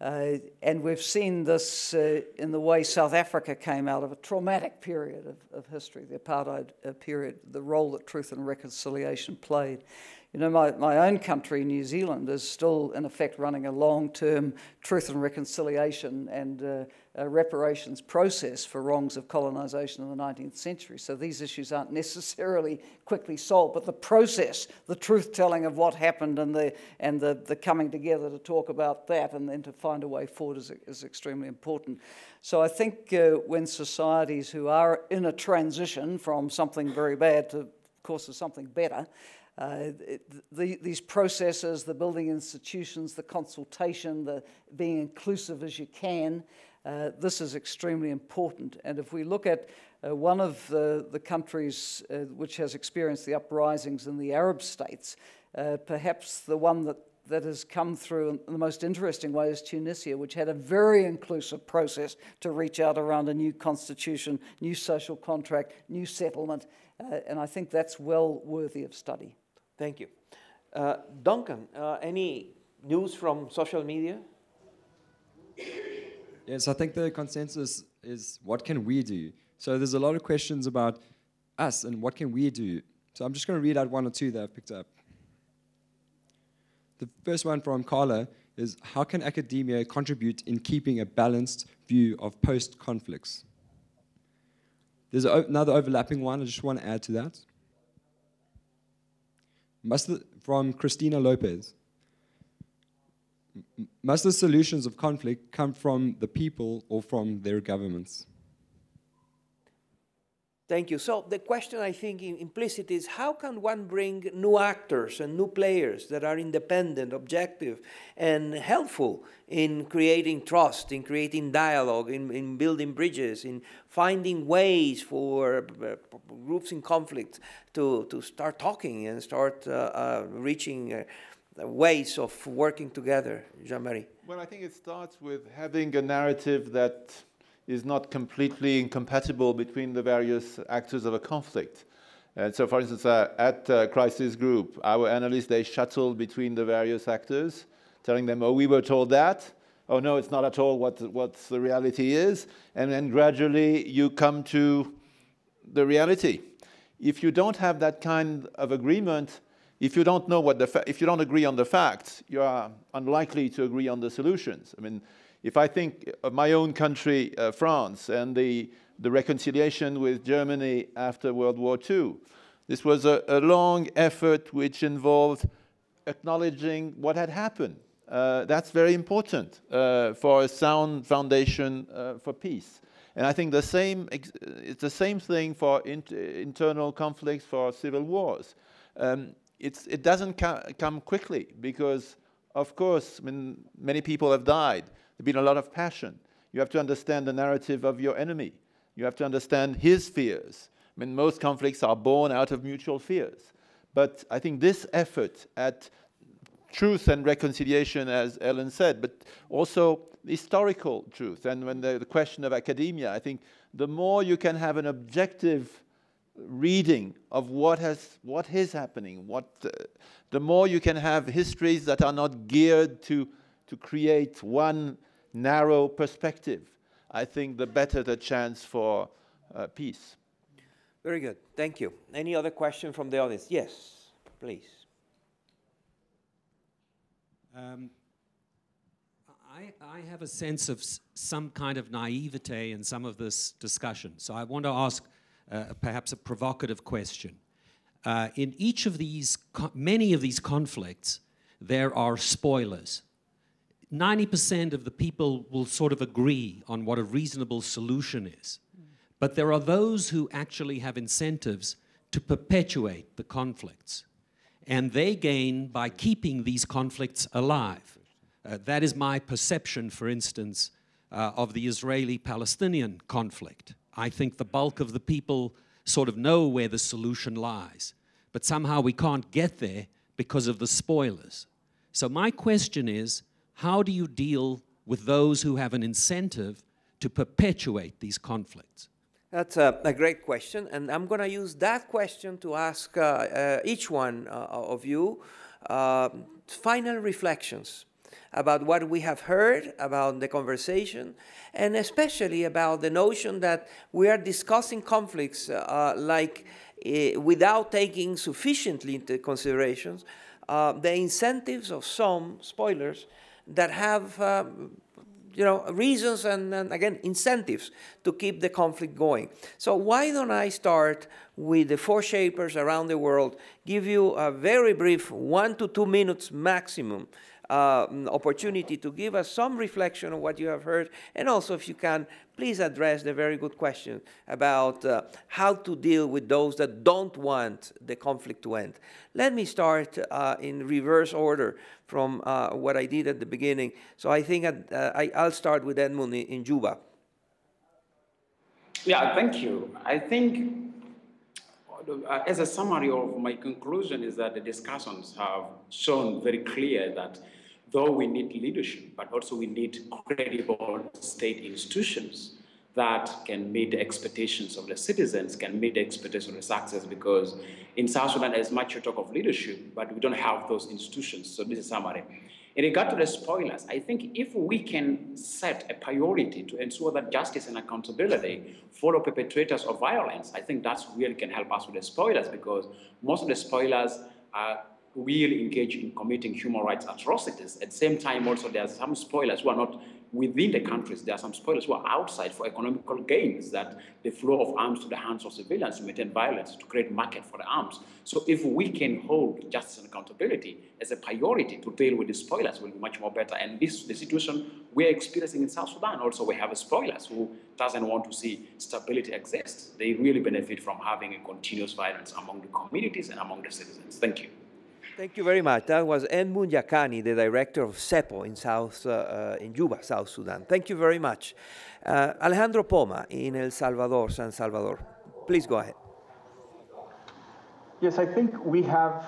And we've seen this in the way South Africa came out of a traumatic period of history, the apartheid period, the role that truth and reconciliation played. You know, my own country, New Zealand, is still, in effect, running a long-term truth and reconciliation and reparations process for wrongs of colonisation in the 19th century. So these issues aren't necessarily quickly solved, but the process, the truth-telling of what happened and the coming together to talk about that and then to find a way forward is extremely important. So I think when societies who are in a transition from something very bad to, of course, something better, these processes, the building institutions, the consultation, the being inclusive as you can, this is extremely important. And if we look at one of the countries which has experienced the uprisings in the Arab states, perhaps the one that has come through in the most interesting way is Tunisia, which had a very inclusive process to reach out around a new constitution, new social contract, new settlement, and I think that's well worthy of study. Thank you. Duncan, any news from social media? Yes, I think the consensus is, what can we do? So there's a lot of questions about us and what can we do. So I'm just going to read out one or two that I've picked up. The first one from Carla is, how can academia contribute in keeping a balanced view of post-conflicts? There's another overlapping one, I just want to add to that. From Christina Lopez. Must the solutions of conflict come from the people or from their governments? Thank you. So the question, I think, implicit is, how can one bring new actors and new players that are independent, objective, and helpful in creating trust, in creating dialogue, in building bridges, in finding ways for groups in conflict to start talking and start reaching ways of working together, Jean-Marie? Well, I think it starts with having a narrative that is not completely incompatible between the various actors of a conflict. And so, for instance, at Crisis Group, our analysts, they shuttle between the various actors, telling them, oh, we were told that. Oh, no, it's not at all what the reality is. And then gradually you come to the reality. If you don't have that kind of agreement, if you don't know what the if you don't agree on the facts, you are unlikely to agree on the solutions. I mean, if I think of my own country, France, and the reconciliation with Germany after World War II, this was a long effort which involved acknowledging what had happened. That's very important for a sound foundation for peace. And I think the same, it's the same thing for internal conflicts, for civil wars. It doesn't come quickly because, of course, I mean, many people have died. There's been a lot of passion. You have to understand the narrative of your enemy. You have to understand his fears. I mean, most conflicts are born out of mutual fears. But I think this effort at truth and reconciliation, as Ellen said, but also historical truth. And when the question of academia, I think the more you can have an objective reading of what is happening, the more you can have histories that are not geared to create one narrow perspective. I think the better the chance for peace. Very good, thank you. Any other question from the audience? Yes, please. I have a sense of some kind of naivete in some of this discussion. So I want to ask perhaps a provocative question. In each of these, many of these conflicts, there are spoilers. 90% of the people will sort of agree on what a reasonable solution is. But there are those who actually have incentives to perpetuate the conflicts. And they gain by keeping these conflicts alive. That is my perception, for instance, of the Israeli-Palestinian conflict. I think the bulk of the people sort of know where the solution lies, but somehow we can't get there because of the spoilers. So my question is, how do you deal with those who have an incentive to perpetuate these conflicts? That's a great question, and I'm going to use that question to ask each one of you final reflections about what we have heard, about the conversation, and especially about the notion that we are discussing conflicts without taking sufficiently into consideration the incentives of some spoilers that have you know, reasons and again, incentives to keep the conflict going. So why don't I start with the four shapers around the world, give you a very brief 1 to 2 minutes maximum opportunity to give us some reflection on what you have heard, and also if you can, please address the very good question about how to deal with those that don't want the conflict to end. Let me start in reverse order from what I did at the beginning. So I think I'll start with Edmund in Juba. Yeah, thank you. I think as a summary of my conclusion is that the discussions have shown very clear that though we need leadership, but also we need credible state institutions that can meet the expectations of the citizens, can meet the expectations of the success, because in South Sudan, as much you talk of leadership, but we don't have those institutions. So this is summary. In regard to the spoilers, I think if we can set a priority to ensure that justice and accountability follow perpetrators of violence, I think that's really can help us with the spoilers, because most of the spoilers are really engaged in committing human rights atrocities. At the same time, also, there are some spoilers who are not within the countries. There are some spoilers who are outside for economical gains, that the flow of arms to the hands of civilians to maintain violence, to create market for the arms. So if we can hold justice and accountability as a priority to deal with the spoilers, will be much more better. And this the situation we're experiencing in South Sudan. Also, we have spoilers who doesn't want to see stability exist. They really benefit from having a continuous violence among the communities and among the citizens. Thank you. Thank you very much. That was Edmund Yakani, the director of CEPO in Juba, South Sudan. Thank you very much. Alejandro Poma in El Salvador, San Salvador. Please go ahead. Yes, I think we have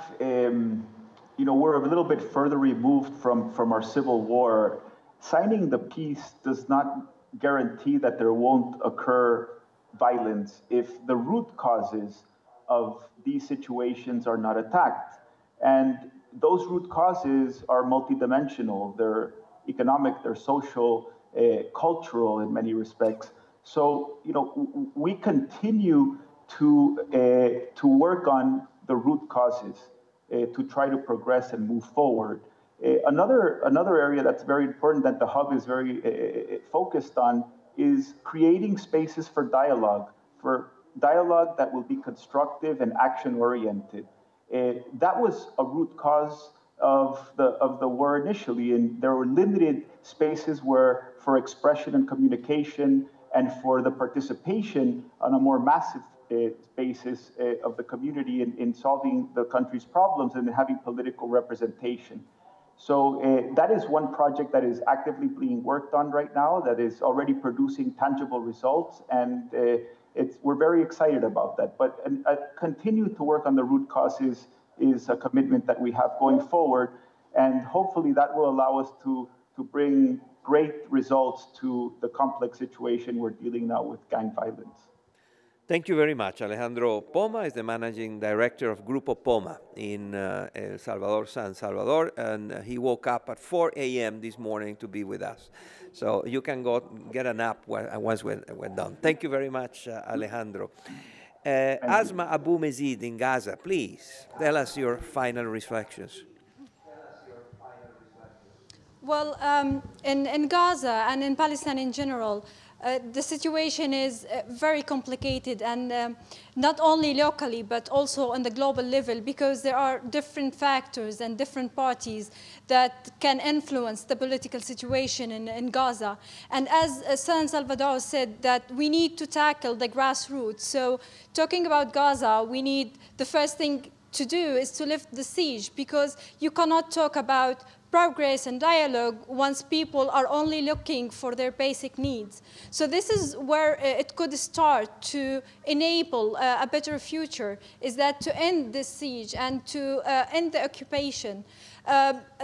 you know, we're a little bit further removed from our civil war. Signing the peace does not guarantee that there won't occur violence if the root causes of these situations are not attacked. And those root causes are multidimensional. They're economic, they're social, cultural in many respects. So, you know, we continue to work on the root causes to try to progress and move forward. Another area that's very important that the Hub is very focused on is creating spaces for dialogue that will be constructive and action-oriented. That was a root cause of the war initially, and there were limited spaces where for expression and communication and for the participation on a more massive basis of the community in solving the country's problems and having political representation. So that is one project that is actively being worked on right now, that is already producing tangible results, and we're very excited about that. But continue to work on the root causes is a commitment that we have going forward, and hopefully that will allow us to bring great results to the complex situation we're dealing now with gang violence. Thank you very much. Alejandro Poma is the managing director of Grupo Poma in El Salvador, San Salvador, and he woke up at 4 a.m. this morning to be with us. So you can go get a nap once we're done. Thank you very much, Alejandro. Asma Aboud Mezid in Gaza, please tell us your final reflections. Well, in Gaza and in Palestine in general, the situation is very complicated, and not only locally but also on the global level, because there are different factors and different parties that can influence the political situation in Gaza. And as San Salvador said, that we need to tackle the grassroots. So talking about Gaza, we need, the first thing to do is to lift the siege, because you cannot talk about progress and dialogue once people are only looking for their basic needs. So this is where it could start to enable a better future, is that to end this siege and to end the occupation.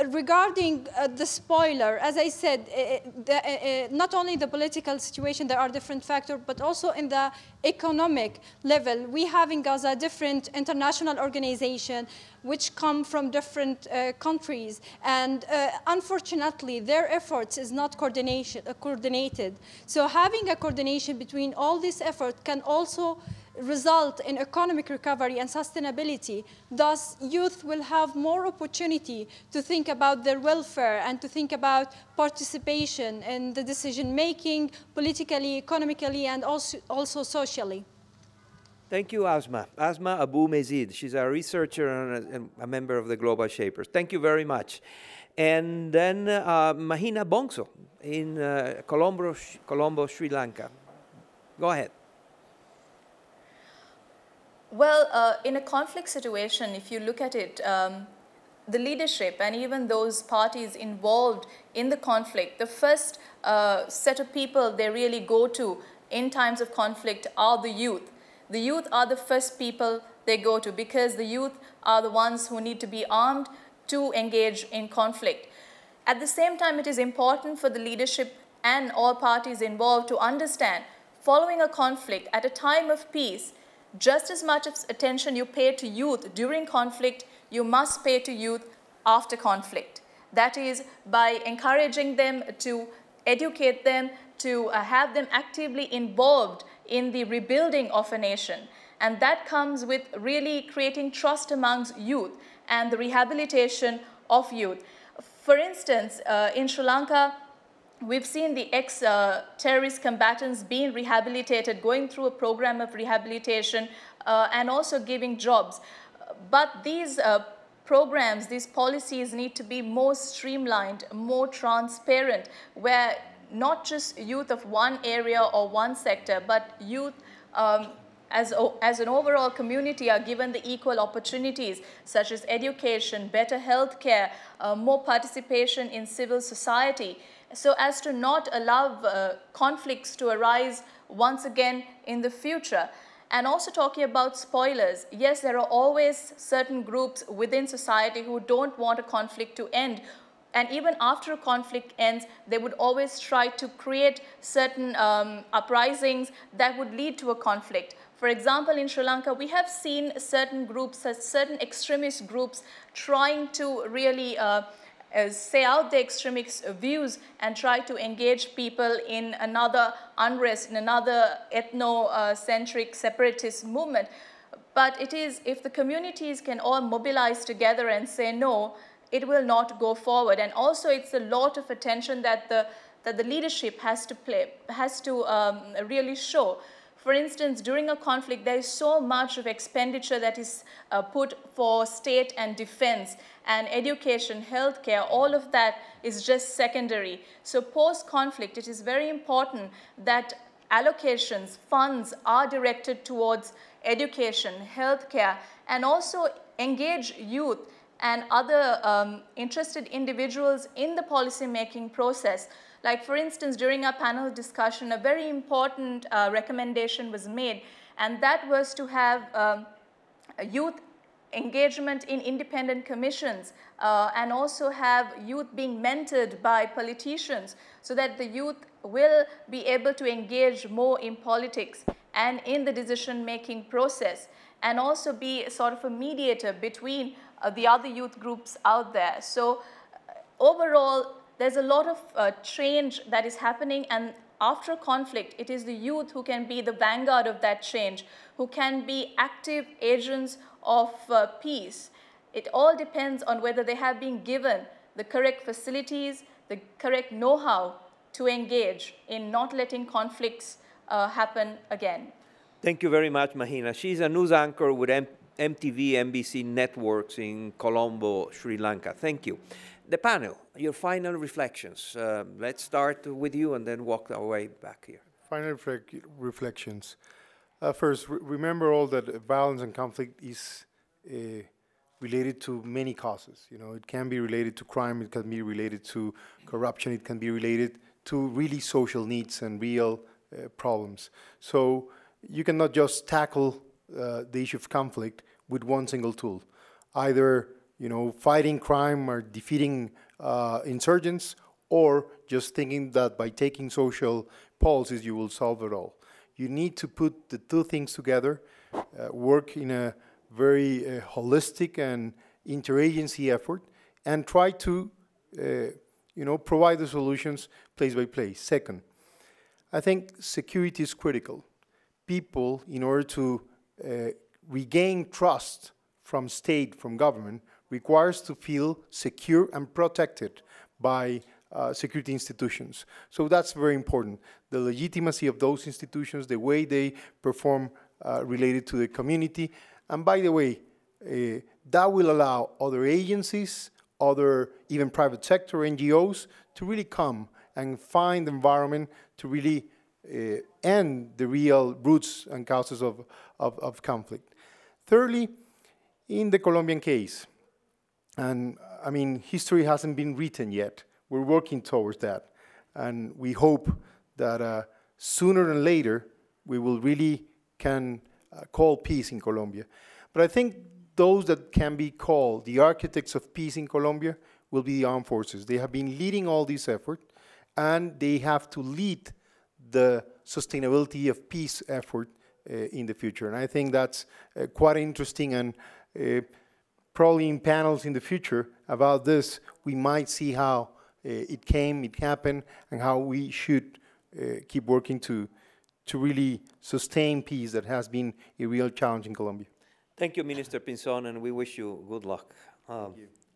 Regarding the spoiler, as I said, not only the political situation, there are different factors, but also in the economic level. We have in Gaza different international organizations which come from different countries, and unfortunately their efforts is not coordinated. So having a coordination between all this effort can also result in economic recovery and sustainability. Thus, youth will have more opportunity to think about their welfare and to think about participation in the decision-making, politically, economically, and also socially. Thank you, Asma. Asma Aboud Mezid. She's a researcher and a member of the Global Shapers. Thank you very much. And then Mahinda Bongso in Colombo, Sri Lanka. Go ahead. Well, in a conflict situation, if you look at it, the leadership and even those parties involved in the conflict, the first set of people they really go to in times of conflict are the youth. The youth are the first people they go to, because the youth are the ones who need to be armed to engage in conflict. At the same time, it is important for the leadership and all parties involved to understand, following a conflict at a time of peace, just as much attention you pay to youth during conflict, you must pay to youth after conflict. That is, by encouraging them, to educate them, to have them actively involved in the rebuilding of a nation. And that comes with really creating trust amongst youth and the rehabilitation of youth. For instance, in Sri Lanka, we've seen the ex-terrorist combatants being rehabilitated, going through a program of rehabilitation, and also giving jobs. But these programs, these policies need to be more streamlined, more transparent, where not just youth of one area or one sector, but youth as an overall community are given the equal opportunities, such as education, better health care, more participation in civil society, so as to not allow conflicts to arise once again in the future. and also talking about spoilers. Yes, there are always certain groups within society who don't want a conflict to end. And even after a conflict ends, they would always try to create certain uprisings that would lead to a conflict. For example, in Sri Lanka, we have seen certain groups, certain extremist groups trying to really say out their extremist views and try to engage people in another unrest, in another ethnocentric separatist movement. But it is, if the communities can all mobilize together and say no, it will not go forward. And also it's a lot of attention that the leadership has to really show. For instance, during a conflict, there is so much of expenditure that is put for state and defense and education, healthcare, all of that is just secondary. So post-conflict, it is very important that allocations, funds are directed towards education, healthcare, and also engage youth and other interested individuals in the policy-making process. Like, for instance, during our panel discussion, a very important recommendation was made, and that was to have youth engagement in independent commissions and also have youth being mentored by politicians so that the youth will be able to engage more in politics and in the decision-making process, and also be sort of a mediator between the other youth groups out there. So overall, there's a lot of change that is happening, and after conflict, it is the youth who can be the vanguard of that change, who can be active agents of peace. It all depends on whether they have been given the correct facilities, the correct know-how to engage in not letting conflicts happen again. Thank you very much, Mahinda. She's a news anchor with MTV NBC Networks in Colombo, Sri Lanka. Thank you. The panel, your final reflections. Let's start with you and then walk our way back here. Final reflections. First, remember all that violence and conflict is related to many causes. You know, it can be related to crime, it can be related to corruption, it can be related to really social needs and real problems. So you cannot just tackle the issue of conflict with one single tool. Either, you know, fighting crime or defeating insurgents, or just thinking that by taking social policies you will solve it all. You need to put the two things together, work in a very holistic and interagency effort, and try to, you know, provide the solutions place by place. Second, I think security is critical. People, in order to regain trust from state, from government, requires to feel secure and protected by security institutions. So that's very important. The legitimacy of those institutions, the way they perform related to the community. And by the way, that will allow other agencies, other even private sector NGOs to really come and find the environment to really end the real roots and causes of conflict. Thirdly, in the Colombian case, and I mean, history hasn't been written yet. We're working towards that. And we hope that sooner than later, we will really can call peace in Colombia. But I think those that can be called the architects of peace in Colombia will be the armed forces. They have been leading all this effort, and they have to lead the sustainability of peace effort in the future. And I think that's quite interesting, and probably in panels in the future about this, we might see how it happened, and how we should keep working to really sustain peace that has been a real challenge in Colombia. Thank you, Minister Pinzón, and we wish you good luck.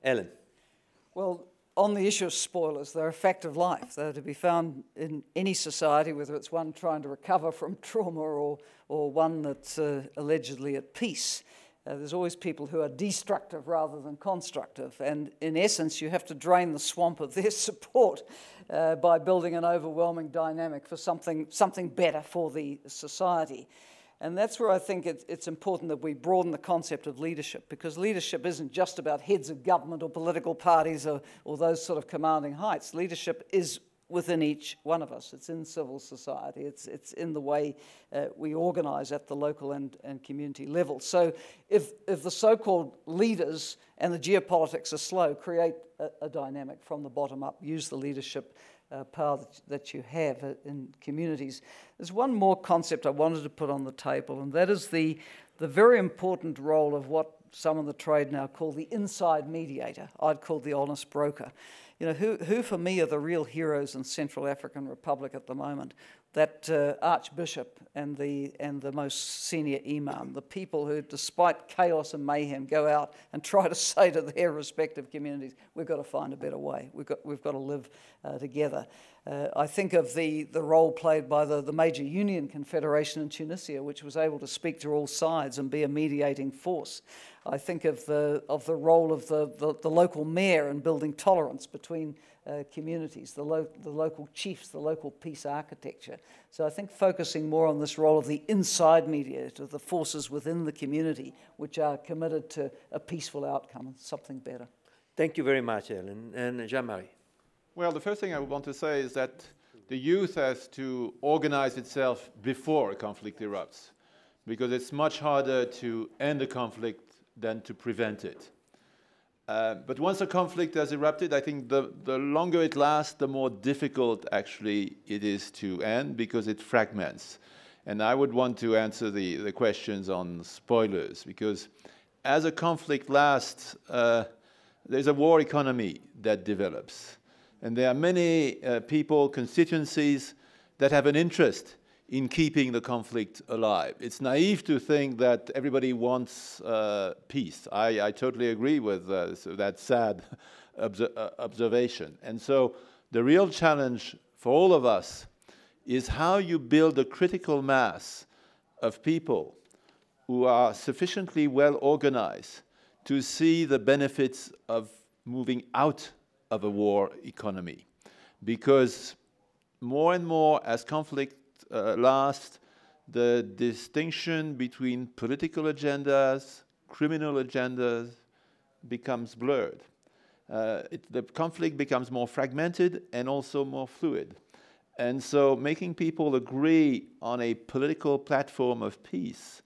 Ellen. Well, on the issue of spoilers, they're a fact of life. They're to be found in any society, whether it's one trying to recover from trauma or one that's allegedly at peace. There's always people who are destructive rather than constructive, and in essence you have to drain the swamp of their support by building an overwhelming dynamic for something better for the society. And that's where I think it's important that we broaden the concept of leadership, because leadership isn't just about heads of government or political parties or those sort of commanding heights. Leadership is within each one of us. It's in civil society. It's in the way we organize at the local and community level. So if the so-called leaders and the geopolitics are slow, create a dynamic from the bottom up. Use the leadership power that you have in communities. There's one more concept I wanted to put on the table, and that is the very important role of what some in the trade now call the inside mediator. I'd call the honest broker. You know, who for me are the real heroes in Central African Republic at the moment? That Archbishop and the most senior Imam, the people who, despite chaos and mayhem, go out and try to say to their respective communities, we've got to find a better way. We've got to live together. I think of the role played by the major union confederation in Tunisia, which was able to speak to all sides and be a mediating force. I think of the role of the local mayor in building tolerance between communities, the local chiefs, the local peace architecture. So I think focusing more on this role of the inside mediator, the forces within the community, which are committed to a peaceful outcome, something better. Thank you very much, Helen. And Jean-Marie. Well, the first thing I would want to say is that the youth has to organize itself before a conflict erupts, because it's much harder to end a conflict than to prevent it. But once a conflict has erupted, I think the longer it lasts, the more difficult actually it is to end, because it fragments. And I would want to answer the questions on spoilers, because as a conflict lasts, there's a war economy that develops. And there are many people, constituencies, that have an interest in keeping the conflict alive. It's naive to think that everybody wants peace. I totally agree with that sad observation. And so the real challenge for all of us is how you build a critical mass of people who are sufficiently well organized to see the benefits of moving out of a war economy. Because more and more, as conflict last, the distinction between political agendas, criminal agendas, becomes blurred. The conflict becomes more fragmented and also more fluid. And so making people agree on a political platform of peace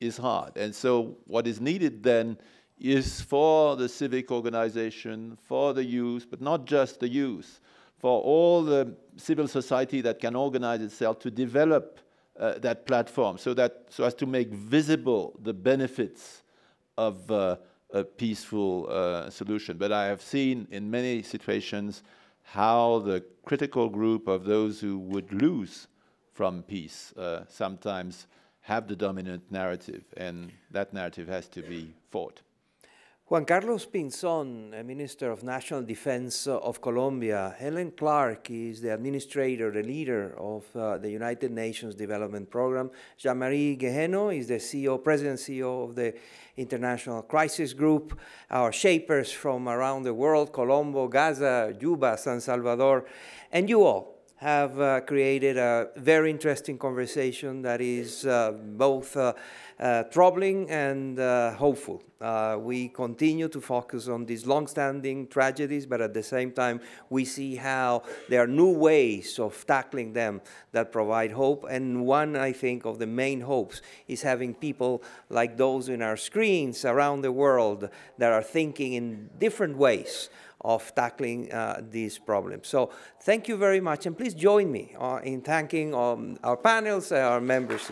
is hard. And so what is needed then is for the civic organization, for the youth, but not just the youth, for all the civil society that can organize itself to develop that platform so as to make visible the benefits of a peaceful solution. But I have seen in many situations how the critical group of those who would lose from peace sometimes have the dominant narrative, and that narrative has to be fought. Juan Carlos Pinzón, Minister of National Defense of Colombia. Helen Clark is the administrator, the leader of the United Nations Development Programme. Jean-Marie Guéhenno is the CEO, President CEO of the International Crisis Group. Our shapers from around the world, Colombo, Gaza, Juba, San Salvador, and you all have created a very interesting conversation that is both troubling and hopeful. We continue to focus on these long-standing tragedies, but at the same time, we see how there are new ways of tackling them that provide hope. And one, I think, of the main hopes is having people like those in our screens around the world that are thinking in different ways of tackling these problems. So thank you very much, and please join me in thanking our panels and our members.